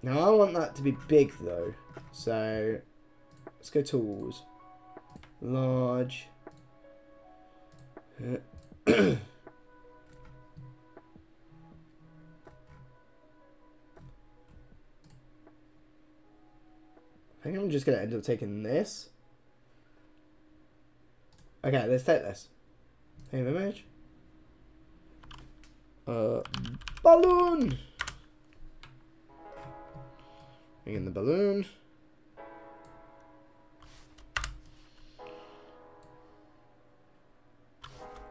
Now, I want that to be big, though. So, let's go tools. Large. I think I'm just going to end up taking this. Okay, let's take this. Same image. Balloon! Bring in the balloon.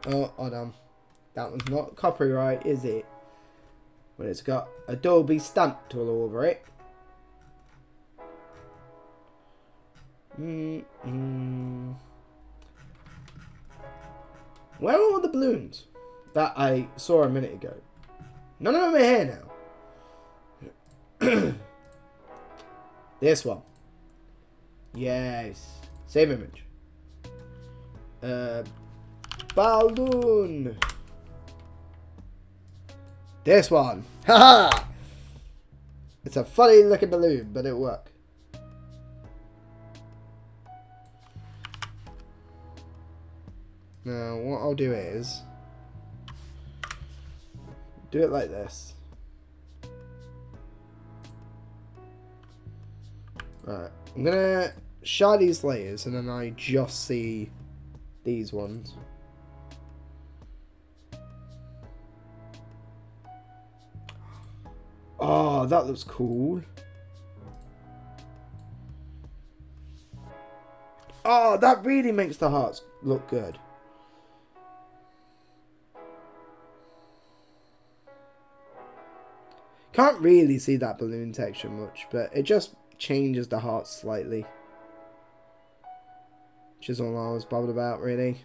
Oh, hold on. That one's not copyright, is it? Well, it's got Adobe stamped all over it. Where are all the balloons that I saw a minute ago? None of them are here now. This one. Yes. Same image. Balloon. This one. Haha. It's a funny looking balloon, but it'll work. Now, what I'll do is do it like this. Alright, I'm gonna shard these layers and then I just see these ones. Oh, that looks cool. Oh, that really makes the hearts look good. Can't really see that balloon texture much, but it just changes the heart slightly, which is all I was bothered about, really.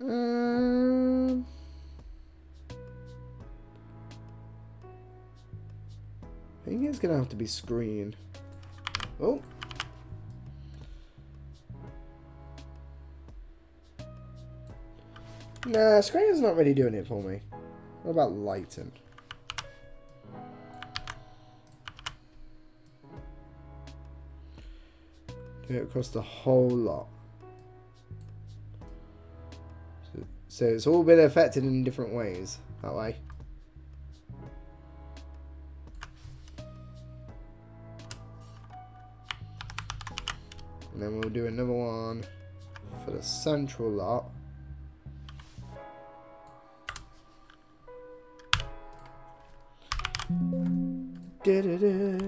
I think it's gonna have to be screen. Oh. Nah, screen's not really doing it for me. What about lighting? Do it across the whole lot. So it's all been affected in different ways that way. And then we'll do another one for the central lot. Da-da-da.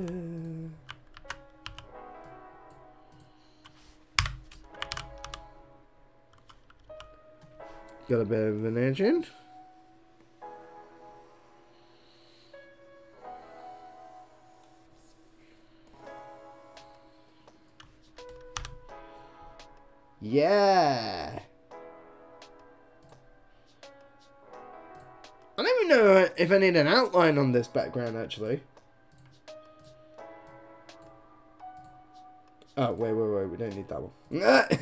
Got a bit of an edge in. Yeah. I don't even know if I need an outline on this background actually. Oh, wait, we don't need that one.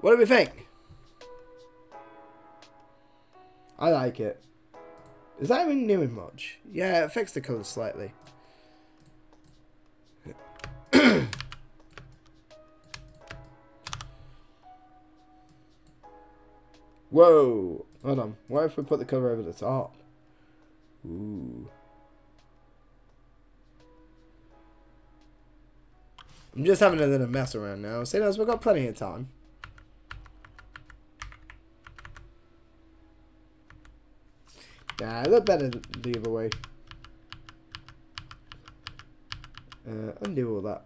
What do we think? I like it. Is that even doing much? Yeah, it affects the colours slightly. Whoa! Hold on. What if we put the cover over the top? Ooh. I'm just having a little mess around now. See, as we've got plenty of time. Nah, I look better the other way. Undo all that.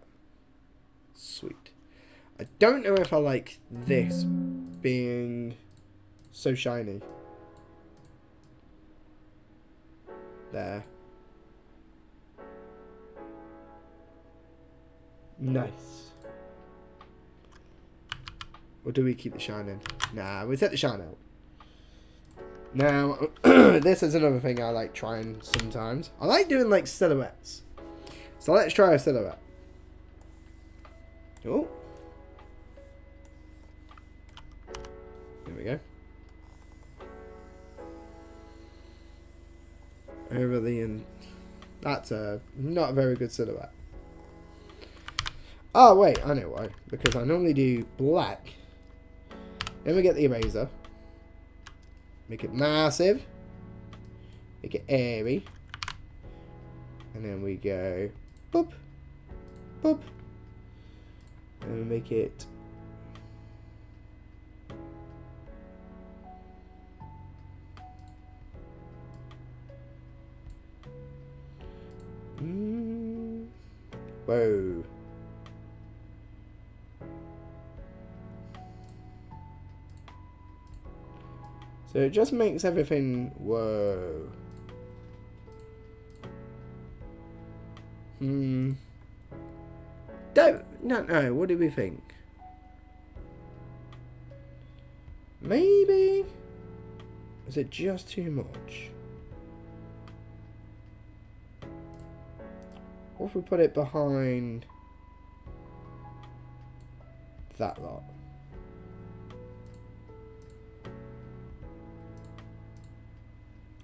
Sweet. I don't know if I like this being so shiny. There. Nice. Or do we keep the shine in? Nah, we set the shine out. Now, this is another thing I like trying sometimes. I like doing, like, silhouettes. So let's try a silhouette. Oh. There we go. Over the end. That's a not a very good silhouette. Oh, wait, I know why. Because I normally do black. Then we get the eraser. Make it massive. Make it airy. And then we go boop, boop. And we make it whoa. So it just makes everything... Whoa. Don't... No, no. What do we think? Maybe? Is it just too much? What if we put it behind that lot?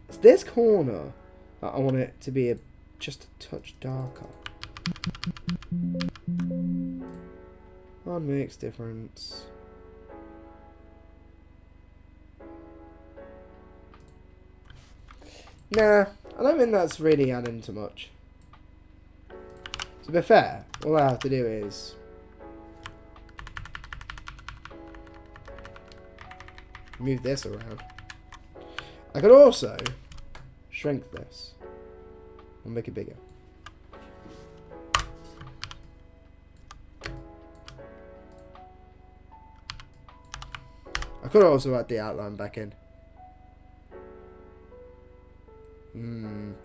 It's this corner that I want it to be just a touch darker. That makes a difference. Nah, I don't think that's really adding too much. To be fair, all I have to do is move this around. I could also shrink this and make it bigger. I could also add the outline back in.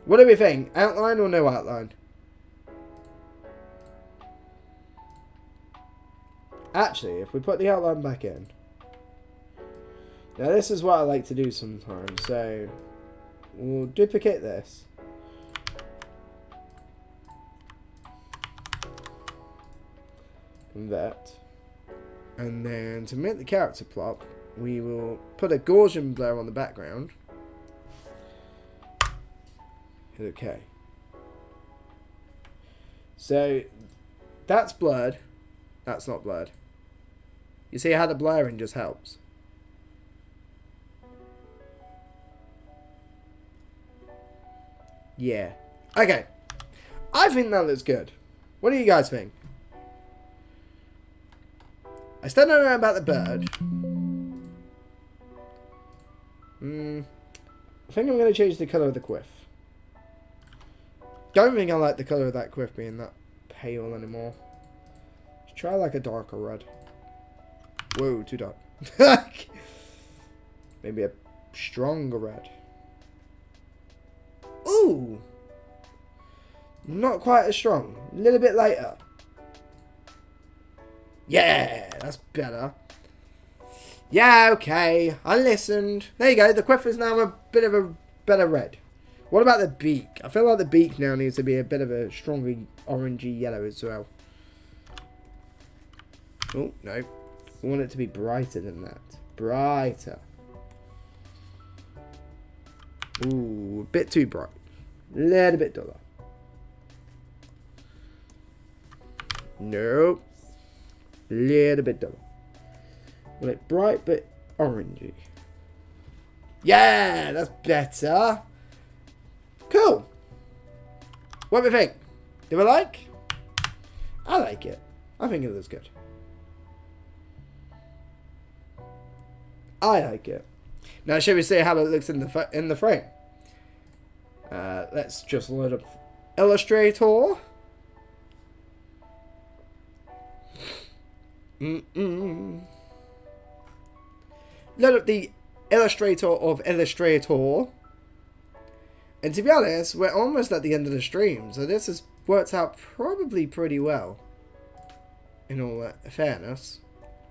What do we think? Outline or no outline? Actually, if we put the outline back in. Now this is what I like to do sometimes. So we'll duplicate this. And that. And then to make the character plop, we will put a Gaussian blur on the background. Hit OK. So that's blurred. That's not blurred. You see how the blurring just helps. Yeah. Okay. I think that looks good. What do you guys think? I still don't know about the bird. I think I'm going to change the colour of the quiff. Don't think I like the colour of that quiff being that pale anymore. Let's try like a darker red. Whoa, too dark. Maybe a stronger red. Ooh! Not quite as strong. A little bit lighter. Yeah, that's better. Yeah, okay. I listened. There you go. The quiff is now a bit of a better red. What about the beak? I feel like the beak now needs to be a bit of a stronger orangey yellow as well. Oh, no. I want it to be brighter than that. Brighter. Ooh, a bit too bright. A little bit duller. Nope. Little bit duller. Well, it's bright but orangey. Yeah, that's better. Cool. What do we think? Do we like? I like it. I think it looks good. I like it. Now, shall we see how it looks in the frame? Let's just load up Illustrator. Load up the Illustrator of Illustrator. And to be honest, we're almost at the end of the stream, so this has worked out probably pretty well. In all fairness.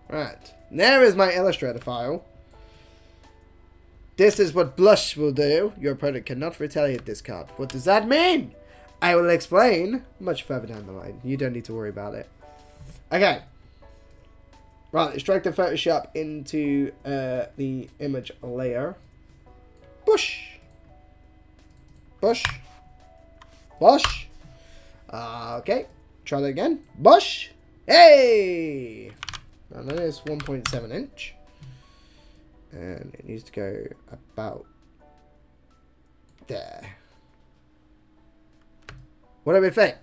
Right. There is my Illustrator file. This is what blush will do. Your opponent cannot retaliate this card. What does that mean? I will explain much further down the line. You don't need to worry about it. Okay. Right, let's drag the Photoshop into the image layer. Push. Push. Push. Okay. Try that again. Push. Hey! Now that is 1.7 inch. And it needs to go about there. What do we think?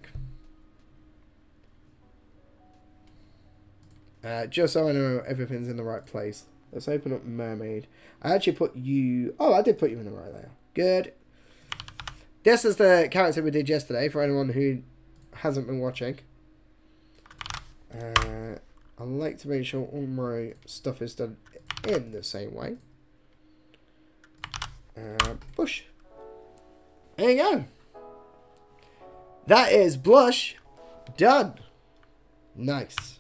Just so I know everything's in the right place. Let's open up Mermaid. I actually put you... Oh, I did put you in the right layer. Good. This is the character we did yesterday, for anyone who hasn't been watching. I like to make sure all my stuff is done in the same way. Push. There you go. That is blush done. Nice.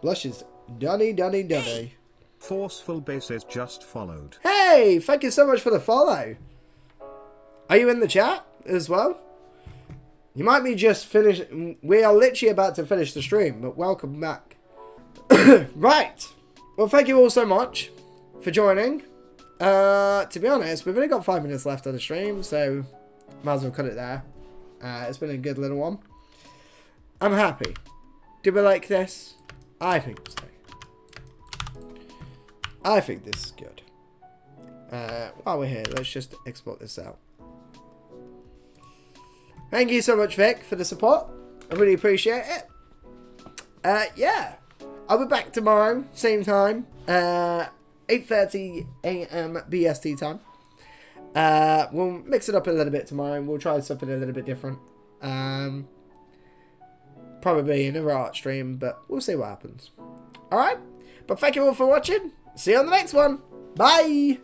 Blush is dunny, dunny, dunny. Forceful Bases just followed. Hey, thank you so much for the follow. Are you in the chat as well? You might be just finished. We are literally about to finish the stream, but welcome back. Right. Well, thank you all so much for joining. To be honest, we've only got 5 minutes left on the stream, so might as well cut it there. It's been a good little one. I'm happy. Do we like this? I think so. I think this is good. While we're here, let's just export this out. Thank you so much, Vic, for the support. I really appreciate it. Yeah. I'll be back tomorrow, same time. 8:30 AM BST time. We'll mix it up a little bit tomorrow and we'll try something a little bit different. Probably another art stream, but we'll see what happens. Alright? But thank you all for watching. See you on the next one. Bye!